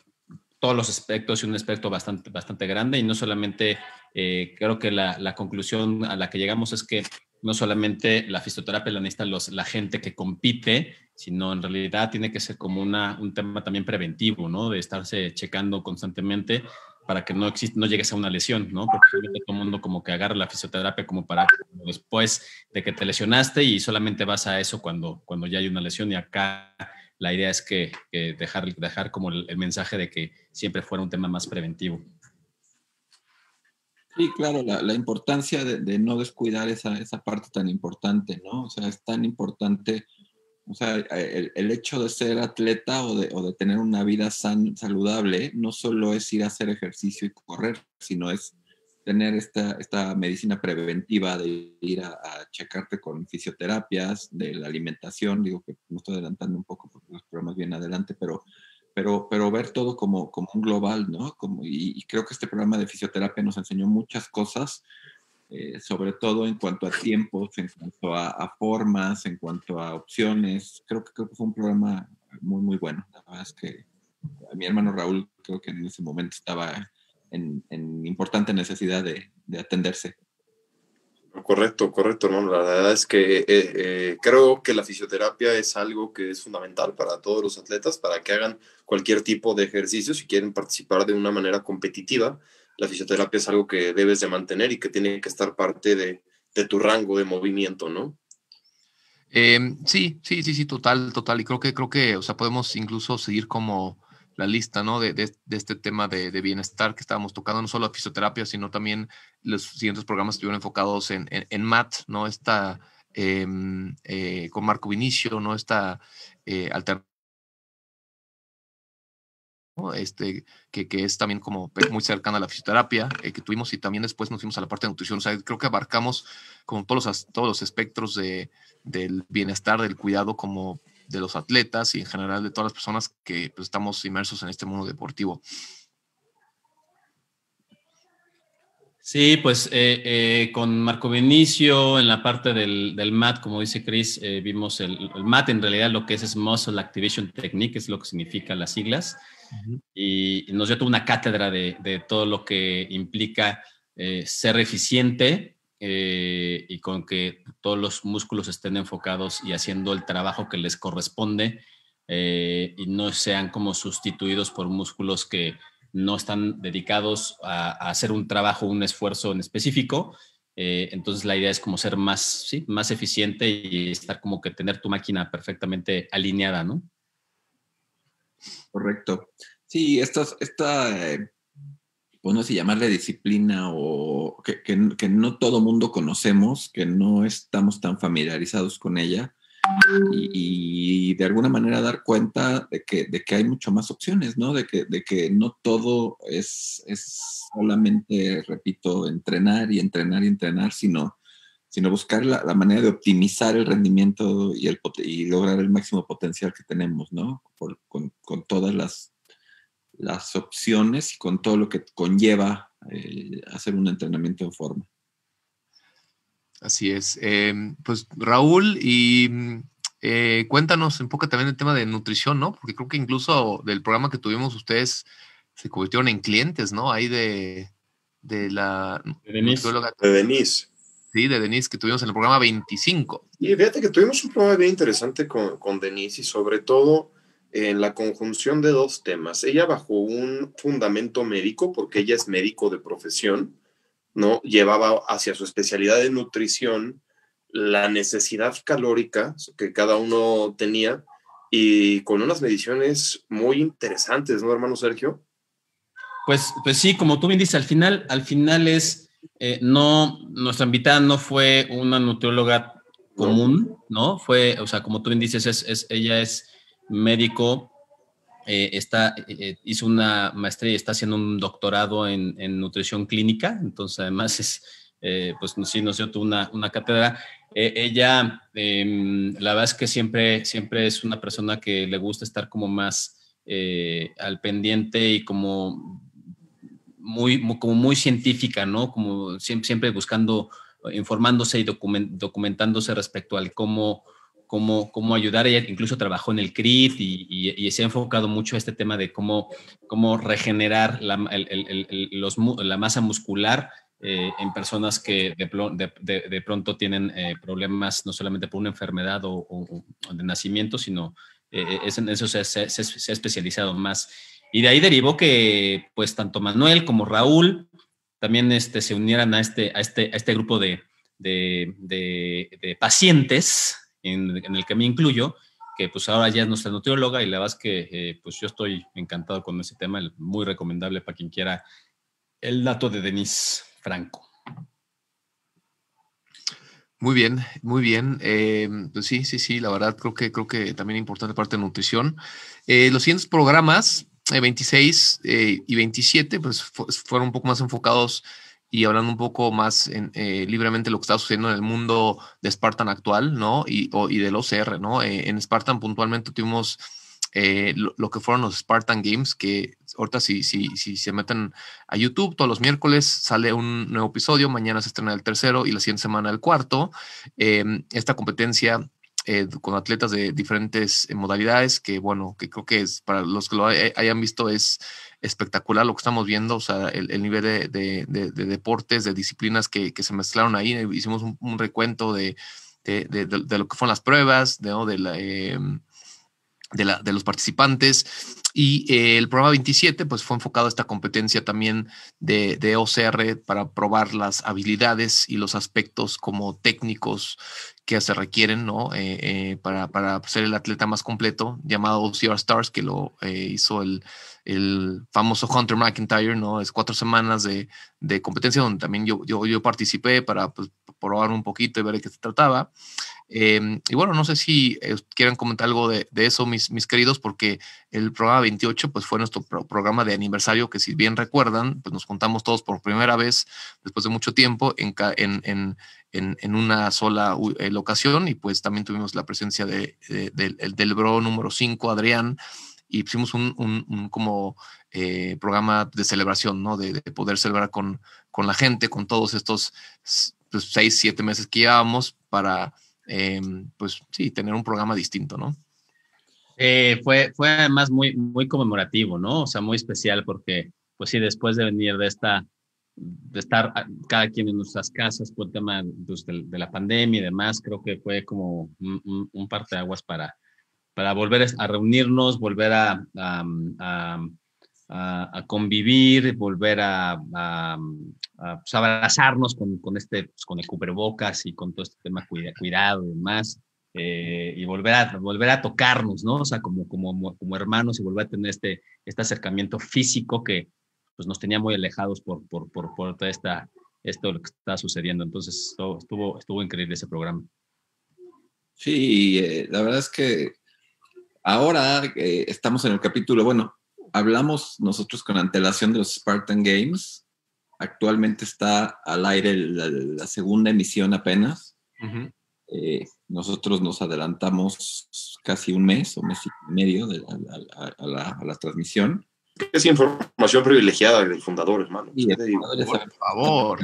todos los aspectos, y un aspecto bastante grande, y no solamente, creo que la conclusión a la que llegamos es que no solamente la fisioterapia la necesita la gente que compite, sino en realidad tiene que ser como un tema también preventivo, ¿no? De estarse checando constantemente para que no llegues a una lesión, ¿no? Porque todo el mundo como que agarra la fisioterapia como para después de que te lesionaste, y solamente vas a eso cuando ya hay una lesión, y acá... La idea es que dejar como el mensaje de que siempre fuera un tema más preventivo. Sí, claro, la importancia de no descuidar esa parte tan importante, ¿no? O sea, es tan importante O sea, el hecho de ser atleta o de tener una vida saludable no solo es ir a hacer ejercicio y correr, sino es tener esta medicina preventiva de ir a checarte con fisioterapias, de la alimentación. Digo que me estoy adelantando un poco porque los programas vienen adelante, pero ver todo como un global, ¿no? Y creo que este programa de fisioterapia nos enseñó muchas cosas, sobre todo en cuanto a tiempos, en cuanto a formas, en cuanto a opciones. Creo que fue un programa muy, muy bueno. La verdad es que a mi hermano Raúl creo que en ese momento estaba en importante necesidad de atenderse. Correcto, hermano. La verdad es que creo que la fisioterapia es algo que es fundamental para todos los atletas, para que hagan cualquier tipo de ejercicio. Si quieren participar de una manera competitiva, la fisioterapia es algo que debes de mantener y que tiene que estar parte de tu rango de movimiento, ¿no? Sí, total. Y creo que, o sea, podemos incluso seguir como la lista, ¿no? De este tema de bienestar que estábamos tocando, no solo la fisioterapia, sino también los siguientes programas estuvieron enfocados en MAT, ¿no? Esta con Marco Vinicio, ¿no? Esta alternativa, ¿no? Que es también como muy cercana a la fisioterapia que tuvimos, y también después nos fuimos a la parte de nutrición. O sea, creo que abarcamos como todos los espectros del bienestar, del cuidado como de los atletas y en general de todas las personas que pues, estamos inmersos en este mundo deportivo. Sí, pues con Marco Vinicio en la parte del MAT, como dice Chris, vimos el MAT, en realidad lo que es Muscle Activation Technique, es lo que significan las siglas. Uh-huh. Y nos dio toda una cátedra de todo lo que implica ser eficiente, y con que todos los músculos estén enfocados y haciendo el trabajo que les corresponde, y no sean como sustituidos por músculos que no están dedicados a hacer un trabajo, un esfuerzo en específico. Entonces la idea es como ser más eficiente y estar como que tener tu máquina perfectamente alineada, ¿no? Correcto. Sí, pues no sé si llamarle disciplina o que no todo mundo conocemos, que no estamos tan familiarizados con ella, y de alguna manera dar cuenta de que hay mucho más opciones, ¿no? De que no todo es solamente, repito, entrenar, sino buscar la manera de optimizar el rendimiento y lograr el máximo potencial que tenemos, ¿no? Con todas las opciones y con todo lo que conlleva hacer un entrenamiento en forma. Así es. Pues Raúl, y cuéntanos un poco también el tema de nutrición, ¿no? Porque creo que incluso del programa que tuvimos ustedes se convirtieron en clientes, ¿no? Ahí de la nutrióloga. De Denise. Sí, de Denise, que tuvimos en el programa 25. Y fíjate que tuvimos un programa bien interesante con Denise, y sobre todo en la conjunción de dos temas. Ella bajo un fundamento médico, porque ella es médico de profesión, ¿no? Llevaba hacia su especialidad de nutrición la necesidad calórica que cada uno tenía, y con unas mediciones muy interesantes, ¿no, hermano Sergio? Pues sí, como tú bien dices, al final es, no, nuestra invitada no fue una nutrióloga común, ¿no? Fue, o sea, como tú bien dices, ella es médico, hizo una maestría y está haciendo un doctorado en nutrición clínica. Entonces además pues sí nos dio una cátedra. Ella, la verdad es que siempre es una persona que le gusta estar como más al pendiente y como muy científica, ¿no? Como siempre buscando, informándose y documentándose respecto al cómo ayudar. Ella incluso trabajó en el CRIT y se ha enfocado mucho a este tema de cómo regenerar la masa muscular en personas que de pronto tienen problemas, no solamente por una enfermedad o de nacimiento, sino en eso se ha especializado más. Y de ahí derivó que pues tanto Manuel como Raúl también se unieran a este grupo de pacientes, en el que me incluyo, que pues ahora ya es nuestra nutrióloga, y la verdad es que pues yo estoy encantado con ese tema, muy recomendable para quien quiera el dato de Denise Franco. Muy bien, muy bien. Pues sí, la verdad creo que también importante parte de nutrición. Los siguientes programas, 26 y 27, pues fueron un poco más enfocados y hablando un poco más libremente lo que está sucediendo en el mundo de Spartan actual, ¿no? Y del OCR, ¿no? En Spartan puntualmente tuvimos lo que fueron los Spartan Games, que ahorita si se meten a YouTube, todos los miércoles sale un nuevo episodio, mañana se estrena el tercero y la siguiente semana el cuarto. Esta competencia con atletas de diferentes modalidades, que bueno, que creo que es para los que lo hayan visto es espectacular lo que estamos viendo, o sea, el nivel de deportes, de disciplinas que se mezclaron ahí. Hicimos un recuento de lo que fueron las pruebas, ¿no? De los participantes, y el programa 27 pues fue enfocado a esta competencia también de OCR para probar las habilidades y los aspectos como técnicos que se requieren, ¿no? Para ser el atleta más completo, llamado OCR Stars, que lo hizo el famoso Hunter McIntyre, ¿no? Es 4 semanas de competencia donde también yo participé para pues, probar un poquito y ver de qué se trataba. Y bueno, no sé si quieran comentar algo de eso, mis queridos, porque el programa 28 pues, fue nuestro programa de aniversario, que si bien recuerdan, pues nos juntamos todos por primera vez después de mucho tiempo en una sola locación, y pues también tuvimos la presencia del bro número 5, Adrián, y hicimos un como programa de celebración, ¿no? De poder celebrar con la gente, con todos estos pues, 6-7 meses que llevábamos para... pues sí, tener un programa distinto, ¿no? Fue además muy, muy conmemorativo, ¿no? O sea, muy especial porque, pues sí, después de venir de estar cada quien en nuestras casas por el tema de la pandemia y demás, creo que fue como un parteaguas para volver a reunirnos, volver a convivir, volver a pues, abrazarnos con este, pues, con el cubrebocas y con todo este tema cuidado y demás, y volver a tocarnos, ¿no? O sea, como hermanos, y volver a tener este acercamiento físico que pues, nos tenía muy alejados por toda esto lo que está sucediendo. Entonces, estuvo increíble ese programa. Sí, la verdad es que ahora estamos en el capítulo, bueno, hablamos nosotros con antelación de los Spartan Games. Actualmente está al aire la segunda emisión apenas. Uh-huh. Nosotros nos adelantamos casi un mes o mes y medio a la transmisión. Es información privilegiada del fundador, hermano. Y el fundador, ya saben, por favor.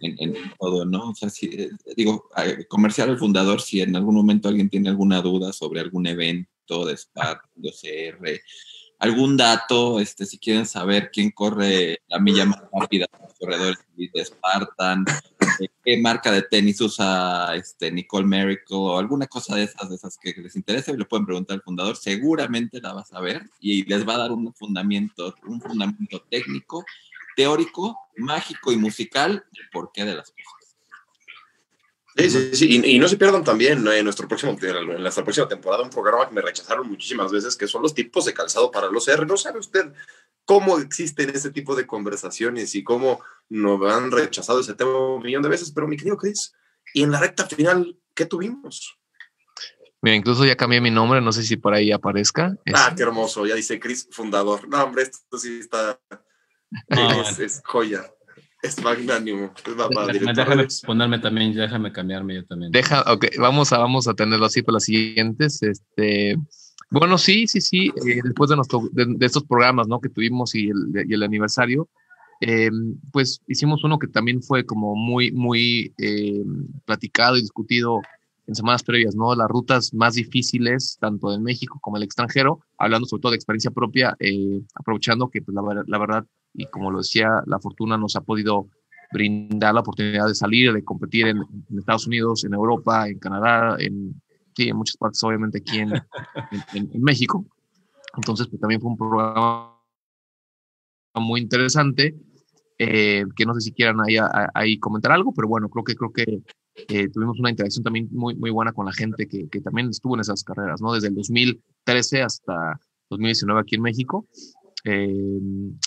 En todo, ¿no? O sea, si, digo, comercial al fundador, si en algún momento alguien tiene alguna duda sobre algún evento de Spartan, de OCR, algún dato, si quieren saber quién corre la milla más rápida de los corredores de Spartan, qué marca de tenis usa Nicole Miracle o alguna cosa de esas que les interese, lo pueden preguntar al fundador, seguramente la va a saber y les va a dar un fundamento técnico, teórico, mágico y musical del porqué de las cosas. Sí, y no se pierdan también en nuestra próxima temporada un programa que me rechazaron muchísimas veces, que son los tipos de calzado para los OCR. No sabe usted cómo existen ese tipo de conversaciones y cómo nos han rechazado ese tema un millón de veces, pero mi querido Chris, ¿y en la recta final qué tuvimos? Mira, incluso ya cambié mi nombre, no sé si por ahí aparezca. Ah, qué hermoso, ya dice Chris fundador. No, hombre, esto sí está... es joya. Es magnánimo. Déjame ponerme también, déjame cambiarme yo también. Okay, vamos a tenerlo así para las siguientes. Bueno, sí. Después de estos programas, ¿no? Que tuvimos y el aniversario, pues hicimos uno que también fue como muy, muy platicado y discutido en semanas previas, ¿no? Las rutas más difíciles, tanto en México como en el extranjero, hablando sobre todo de experiencia propia, aprovechando que pues, la verdad, y como lo decía, la fortuna nos ha podido brindar la oportunidad de salir, de competir en Estados Unidos, en Europa, en Canadá, en muchas partes, obviamente aquí en México. Entonces, pues, también fue un programa muy interesante, que no sé si quieran ahí comentar algo, pero bueno, creo que tuvimos una interacción también muy, muy buena con la gente que también estuvo en esas carreras, ¿no? Desde el 2013 hasta 2019 aquí en México.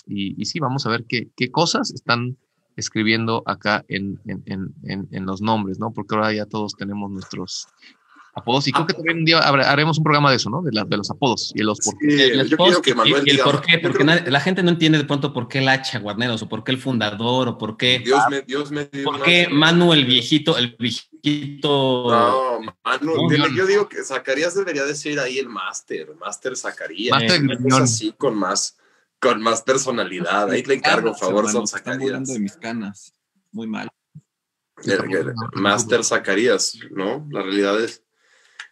Y sí, vamos a ver qué cosas están escribiendo acá en los nombres, ¿no? Porque ahora ya todos tenemos nuestros apodos. Y creo que también un día haremos un programa de eso, ¿no? De los apodos y los por qué. Sí, yo quiero que Manuel diga, el por qué, porque la gente no entiende de pronto por qué el hacha Guarneros, o por qué el fundador, o por qué... Dios me dio ¿por qué Manu el viejito? No, Manu, yo digo que Zacarías debería decir ahí el máster Zacarías. Máster Griñón. Así con más personalidad. Ahí te encargo, por favor, hermano, son Zacarías. Están hablando de mis canas. Muy mal. Máster Zacarías, ¿no? La realidad es...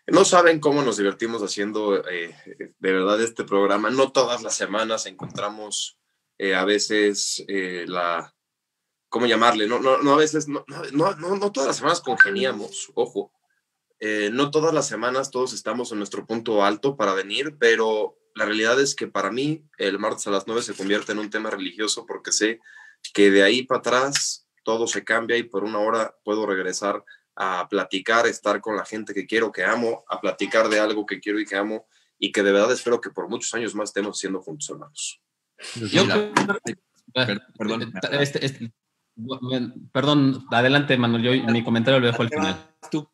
No saben cómo nos divertimos haciendo de verdad este programa. No todas las semanas encontramos a veces la... ¿Cómo llamarle? No, a veces... No todas las semanas congeniamos, ojo. No todas las semanas todos estamos en nuestro punto alto para venir, pero la realidad es que para mí el martes a las 9 se convierte en un tema religioso, porque sé que de ahí para atrás todo se cambia y por una hora puedo regresar a platicar, estar con la gente que quiero, que amo, a platicar de algo que quiero y que amo, y que de verdad espero que por muchos años más estemos siendo juntos, hermanos. Perdón, adelante, Manuel, yo mi comentario lo dejo al final. Tú.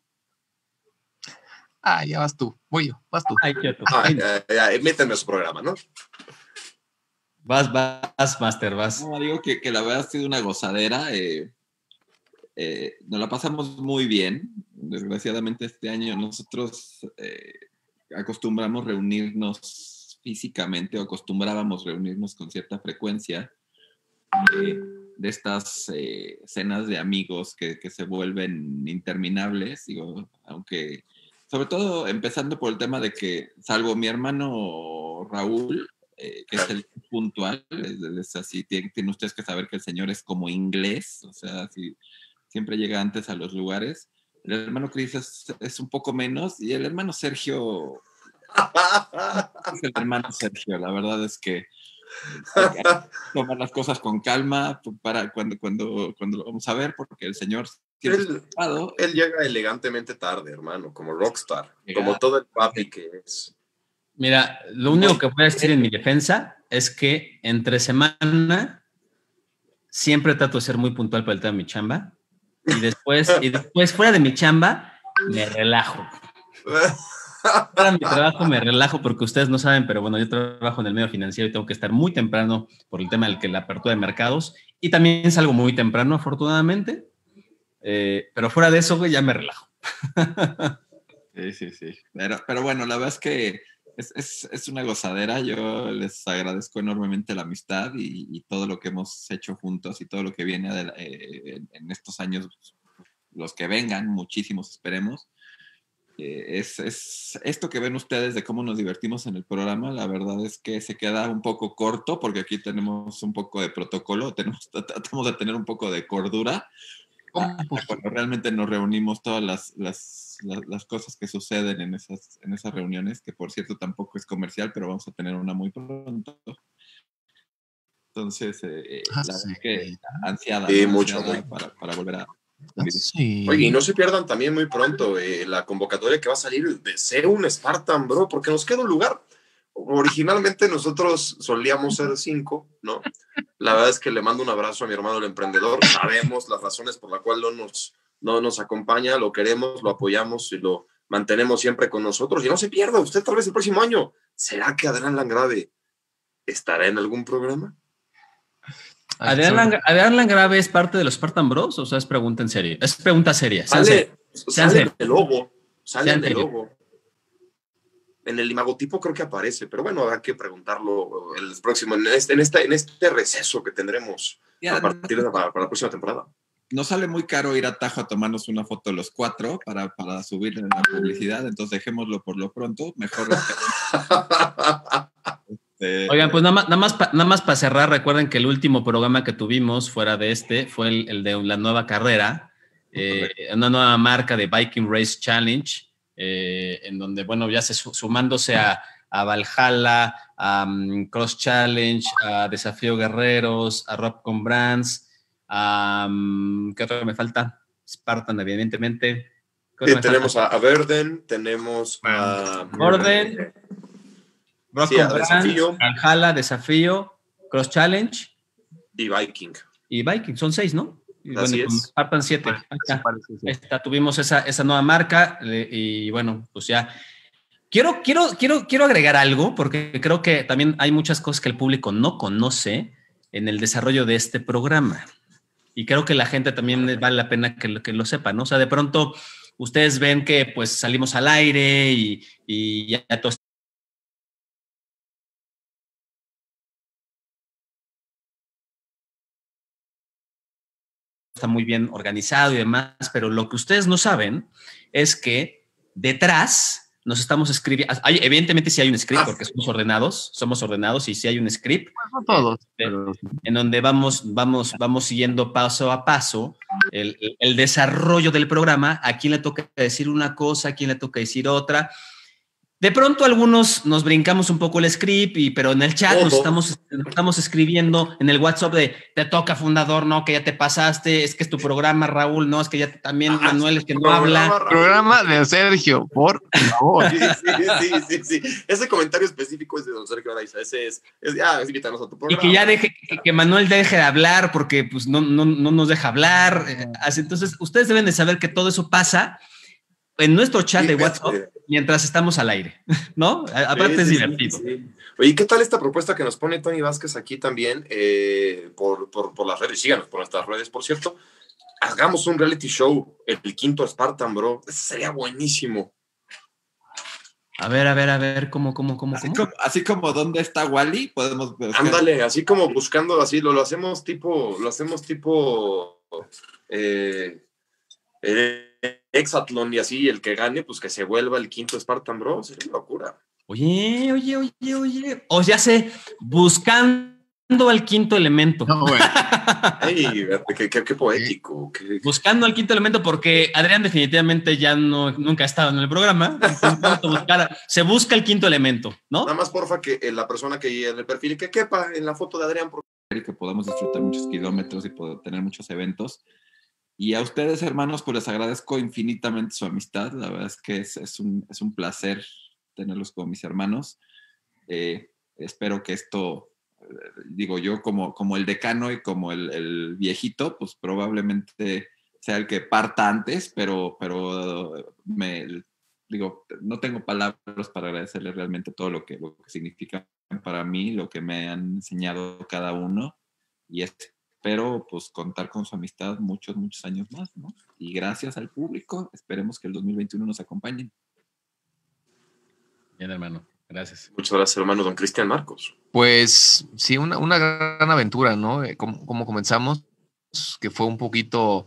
Ah, ya vas tú, voy yo, vas tú. Méteme a su programa, ¿no? Vas, Master, vas. No, digo que la verdad ha sido una gozadera. Nos la pasamos muy bien. Desgraciadamente este año nosotros acostumbramos reunirnos físicamente, o acostumbrábamos reunirnos con cierta frecuencia de estas cenas de amigos que se vuelven interminables, digo, aunque... Sobre todo empezando por el tema de que, salvo mi hermano Raúl, que es el puntual, es así, tienen ustedes que saber que el señor es como inglés, o sea, si, siempre llega antes a los lugares. El hermano Cris es un poco menos, y el hermano Sergio... es el hermano Sergio, la verdad es que hay que tomar las cosas con calma para cuando lo vamos a ver, porque el señor... Él llega elegantemente tarde, hermano, como rockstar, como todo el papi que es. Mira, lo único que voy a decir en mi defensa es que entre semana siempre trato de ser muy puntual para el tema de mi chamba, y después fuera de mi chamba me relajo. Para mi trabajo me relajo, porque ustedes no saben, pero bueno, yo trabajo en el medio financiero y tengo que estar muy temprano por el tema de la apertura de mercados, y también salgo muy temprano, afortunadamente. Pero fuera de eso, güey, ya me relajo. Sí. Pero bueno, la verdad es que es una gozadera. Yo les agradezco enormemente la amistad y todo lo que hemos hecho juntos y todo lo que viene en estos años, los que vengan, muchísimos esperemos. Es esto que ven ustedes de cómo nos divertimos en el programa, la verdad es que se queda un poco corto, porque aquí tenemos un poco de protocolo, tratamos de tener un poco de cordura. Cuando realmente nos reunimos, todas las cosas que suceden en esas reuniones, que por cierto tampoco es comercial, pero vamos a tener una muy pronto. Entonces, la verdad es que ansiada, sí, mucho, ansiada para volver a... Sí. Oye, y no se pierdan también muy pronto la convocatoria que va a salir de ser un Spartan Bro, porque nos queda un lugar. Originalmente nosotros solíamos ser 5, ¿no? La verdad es que le mando un abrazo a mi hermano el emprendedor. Sabemos las razones por las cuales no nos acompaña, lo queremos, lo apoyamos y lo mantenemos siempre con nosotros. Y no se pierda, usted tal vez el próximo año. ¿Será que Adrián Langrave estará en algún programa? ¿Adrián Langrave es parte de los Spartan Bros? O sea, es pregunta en serio. Es pregunta seria. Sale el logo. Sale el logo. En el imagotipo creo que aparece, pero bueno, habrá que preguntarlo el próximo, en este receso que tendremos a partir de para la próxima temporada. No sale muy caro ir a Tajo a tomarnos una foto los 4 para subir en la publicidad, entonces dejémoslo por lo pronto, mejor. Oigan, pues nada más para cerrar, recuerden que el último programa que tuvimos fuera de este fue el de la nueva carrera, una nueva marca de Viking Race Challenge, en donde, bueno, ya sumándose a Valhalla, a Cross Challenge, a Desafío Guerreros, a Rob con Brands, a ¿qué otro me falta? Spartan, evidentemente. Sí, tenemos a Verden, tenemos a Verden, Rob con Brands, Valhalla, Desafío, Cross Challenge y Viking. y Viking. Son 6, ¿no? Y así bueno, es. Spartan 7. Bueno, acá. Parece, sí. Esta, tuvimos esa nueva marca y bueno, pues ya. Quiero agregar algo porque creo que también hay muchas cosas que el público no conoce en el desarrollo de este programa. Y creo que la gente también vale la pena que lo sepa, ¿no? O sea, de pronto ustedes ven que pues salimos al aire y ya todo está. Está muy bien organizado y demás, pero lo que ustedes no saben es que detrás nos estamos escribiendo. Evidentemente sí hay un script porque somos ordenados y sí hay un script. No todos. Pero... En donde vamos siguiendo paso a paso el desarrollo del programa, a quién le toca decir una cosa, a quién le toca decir otra. De pronto algunos nos brincamos un poco el script, pero en el chat nos estamos escribiendo en el WhatsApp de te toca fundador, no, que ya te pasaste, es que es tu programa, Raúl, no, es que ya también Manuel es que no habla. Programa de Sergio, por favor. Sí. Ese comentario específico es de don Sergio Araiza, ese es ya, invítanos a tu programa. Y que ya deje, que Manuel deje de hablar porque pues no nos deja hablar. Entonces, ustedes deben de saber que todo eso pasa en nuestro chat de WhatsApp mientras estamos al aire, ¿no? Aparte es divertido. Sí. Oye, ¿qué tal esta propuesta que nos pone Tony Vázquez aquí también por las redes? Síganos por nuestras redes, por cierto. Hagamos un reality show, el quinto Spartan, bro. Eso sería buenísimo. A ver, ¿cómo? Así como ¿dónde está Wally? Podemos... Ándale, así como buscando, así lo hacemos tipo... Hexatlón y así, el que gane, pues que se vuelva el quinto Spartan Bros. Es una locura. Oye. O sea, sé, buscando al quinto elemento. No, güey. Ey, qué poético. Qué... Buscando al quinto elemento, porque Adrián definitivamente ya nunca ha estado en el programa. Se busca el quinto elemento, ¿no? Nada más, porfa, que la persona que en el perfil que quepa en la foto de Adrián. Que podamos disfrutar muchos kilómetros y poder tener muchos eventos. Y a ustedes, hermanos, pues les agradezco infinitamente su amistad. La verdad es que es un placer tenerlos como mis hermanos. Espero que esto, digo yo, como el decano y como el viejito, pues probablemente sea el que parta antes, pero digo, no tengo palabras para agradecerles realmente todo lo que significa para mí, lo que me han enseñado cada uno. Y espero pues contar con su amistad muchos años más, ¿no? Y gracias al público, esperemos que el 2021 nos acompañen. Bien, hermano, gracias. Muchas gracias, hermano don Cristian Marcos. Pues sí, una gran aventura, ¿no? Como comenzamos, que fue un poquito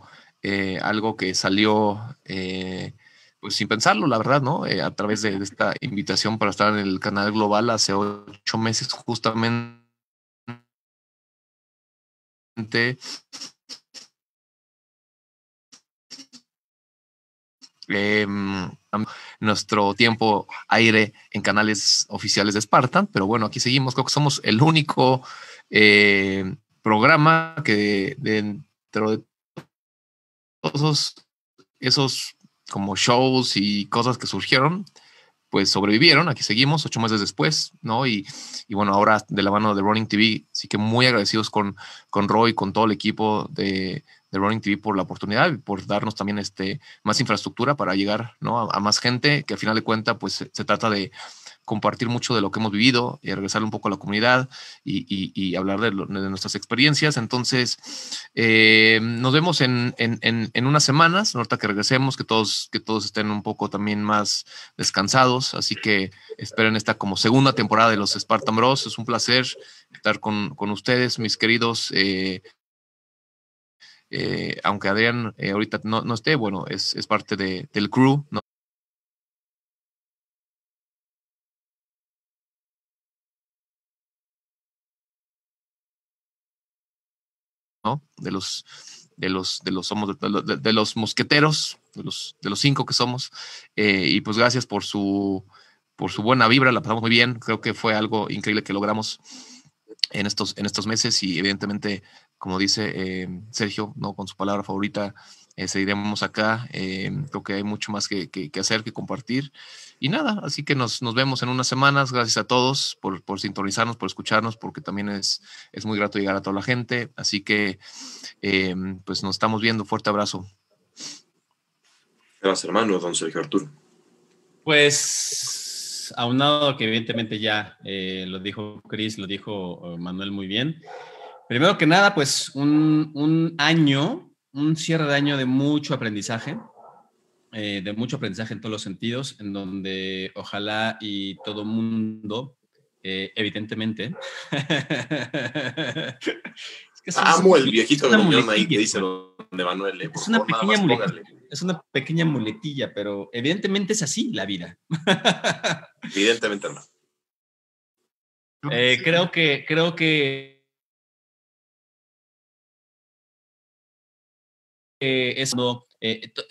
algo que salió pues sin pensarlo, la verdad, ¿no? A través de esta invitación para estar en el canal global hace 8 meses justamente. Nuestro tiempo aire en canales oficiales de Spartan, pero bueno, aquí seguimos. Creo que somos el único programa que dentro de todos esos como shows y cosas que surgieron, pues sobrevivieron. Aquí seguimos 8 meses después, ¿no? Y bueno, ahora de la mano de Running TV, sí que muy agradecidos con Roy, con todo el equipo de Running TV por la oportunidad y por darnos también más infraestructura para llegar, ¿no? a más gente, que al final de cuentas, pues se trata de compartir mucho de lo que hemos vivido y regresar un poco a la comunidad y hablar de nuestras experiencias. Entonces, nos vemos en unas semanas, ahorita que regresemos, que todos estén un poco también más descansados. Así que esperen esta como segunda temporada de los Spartan Bros. Es un placer estar con ustedes, mis queridos. Aunque Adrián ahorita no esté, bueno, es parte del crew, ¿no? de los mosqueteros, de los 5 que somos, y pues gracias por su buena vibra, la pasamos muy bien. Creo que fue algo increíble que logramos en estos meses, y evidentemente, como dice Sergio, ¿no?, con su palabra favorita, seguiremos acá. Creo que hay mucho más que hacer, que compartir. Y nada, así que nos vemos en unas semanas. Gracias a todos por sintonizarnos, por escucharnos, porque también es muy grato llegar a toda la gente. Así que, pues nos estamos viendo. Fuerte abrazo. Gracias, hermano, don Sergio Arturo. Pues, aunado que evidentemente ya lo dijo Chris, lo dijo Manuel muy bien. Primero que nada, pues un año... un cierre de año de mucho aprendizaje en todos los sentidos, en donde ojalá y todo mundo, evidentemente. Es que amo el viejito de Muñón ahí que dice donde Manuel. Es una pequeña muletilla, pero evidentemente es así la vida. Evidentemente, hermano. Creo que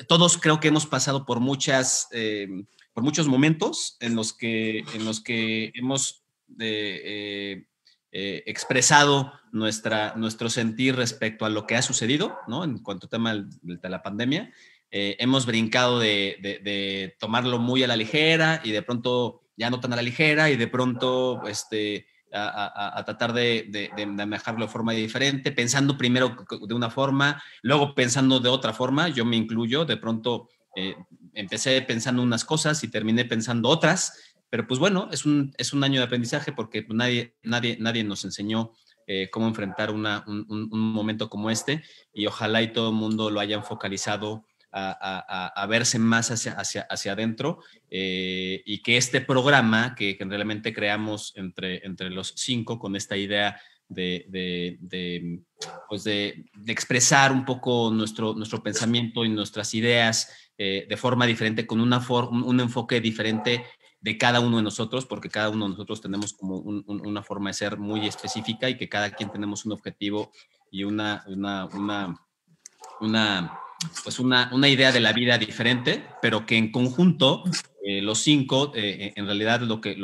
todos creo que hemos pasado por muchos momentos en los que hemos expresado nuestro sentir respecto a lo que ha sucedido, ¿no? En cuanto al tema de la pandemia, hemos brincado de tomarlo muy a la ligera y de pronto ya no tan a la ligera y de pronto a tratar de manejarlo de forma diferente, pensando primero de una forma, luego pensando de otra forma. Yo me incluyo, de pronto empecé pensando unas cosas y terminé pensando otras, pero pues bueno, es un año de aprendizaje, porque nadie nos enseñó cómo enfrentar un momento como este, y ojalá y todo el mundo lo hayan focalizado a verse más hacia adentro, y que este programa que realmente creamos entre los cinco, con esta idea de expresar un poco nuestro pensamiento y nuestras ideas de forma diferente, con un enfoque diferente de cada uno de nosotros, porque cada uno de nosotros tenemos como una forma de ser muy específica, y que cada quien tenemos un objetivo y una idea de la vida diferente, pero que en conjunto los cinco en realidad lo que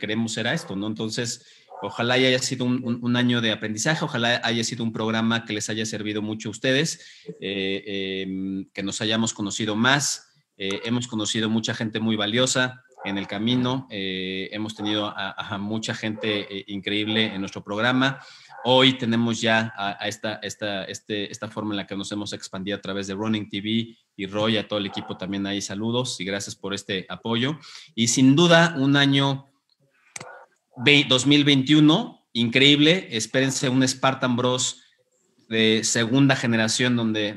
queremos era esto, ¿no? Entonces, ojalá haya sido un año de aprendizaje, ojalá haya sido un programa que les haya servido mucho a ustedes, que nos hayamos conocido más, hemos conocido mucha gente muy valiosa en el camino, hemos tenido a mucha gente increíble en nuestro programa. Hoy tenemos ya a esta forma en la que nos hemos expandido a través de Running TV, y Roy, a todo el equipo también ahí, saludos y gracias por este apoyo. Y sin duda, un año 2021 increíble. Espérense un Spartan Bros de segunda generación, donde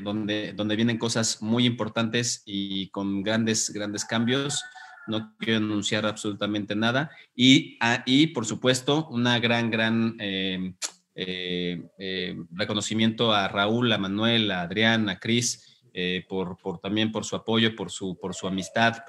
vienen cosas muy importantes y con grandes, grandes cambios. No quiero anunciar absolutamente nada. Y por supuesto, una gran... reconocimiento a Raúl, a Manuel, a Adrián, a Cris, por también por su apoyo, por su amistad,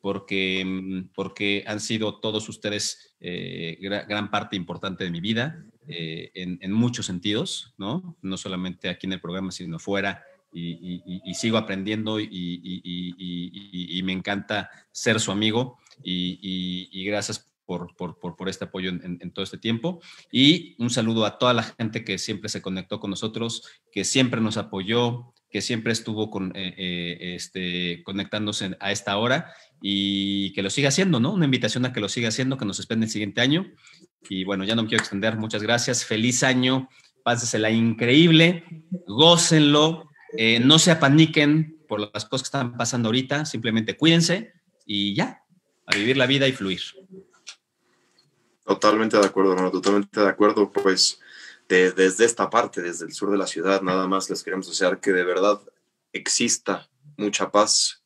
porque han sido todos ustedes gran parte importante de mi vida, en muchos sentidos, ¿no? No solamente aquí en el programa, sino fuera, y sigo aprendiendo, y me encanta ser su amigo, y gracias por este apoyo en todo este tiempo. Y un saludo a toda la gente que siempre se conectó con nosotros, que siempre nos apoyó, que siempre estuvo conectándose a esta hora, y que lo siga haciendo, ¿no? Una invitación a que lo siga haciendo, que nos esperen el siguiente año. Y bueno, ya no me quiero extender. Muchas gracias. Feliz año. Pásensela increíble. Gócenlo. No se apaniquen por las cosas que están pasando ahorita. Simplemente cuídense y ya. A vivir la vida y fluir. Totalmente de acuerdo, hermano, totalmente de acuerdo. Pues desde esta parte, desde el sur de la ciudad, nada más les queremos desear que de verdad exista mucha paz,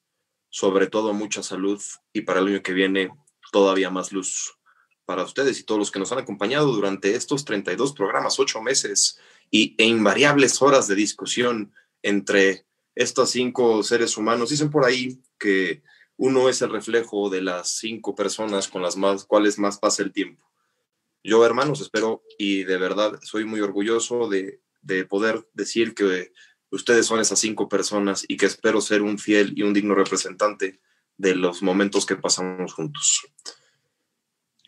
sobre todo mucha salud, y para el año que viene todavía más luz para ustedes y todos los que nos han acompañado durante estos 32 programas, 8 meses e invariables horas de discusión entre estos 5 seres humanos. Dicen por ahí que uno es el reflejo de las 5 personas con las cuales más pasa el tiempo. Yo, hermanos, espero, y de verdad soy muy orgulloso de poder decir que ustedes son esas 5 personas, y que espero ser un fiel y un digno representante de los momentos que pasamos juntos.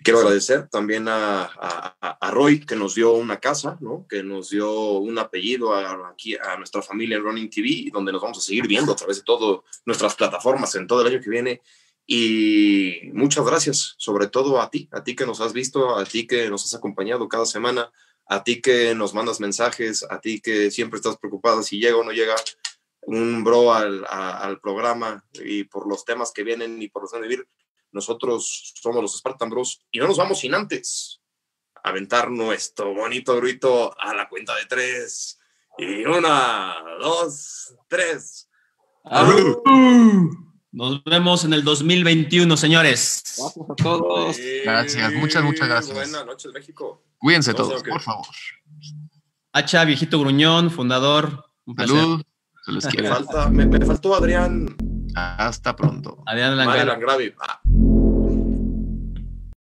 Quiero agradecer también a Roy, que nos dio una casa, ¿no? Que nos dio un apellido aquí a nuestra familia en Running TV, donde nos vamos a seguir viendo a través de todas nuestras plataformas en todo el año que viene. Y muchas gracias, sobre todo a ti que nos has visto, a ti que nos has acompañado cada semana, a ti que nos mandas mensajes, a ti que siempre estás preocupada si llega o no llega un bro al programa y por los temas que vienen y por los que van a vivir. Nosotros somos los Spartan Bros y no nos vamos sin antes aventar nuestro bonito grito a la cuenta de 3. Y 1, 2, 3. Nos vemos en el 2021, señores. Gracias a todos. Gracias, muchas gracias. Buenas noches, México. Cuídense todos, por favor. Hacha, viejito gruñón, fundador. Salud. Se les quiere. Me faltó Adrián. Hasta pronto. Adrián Langrave.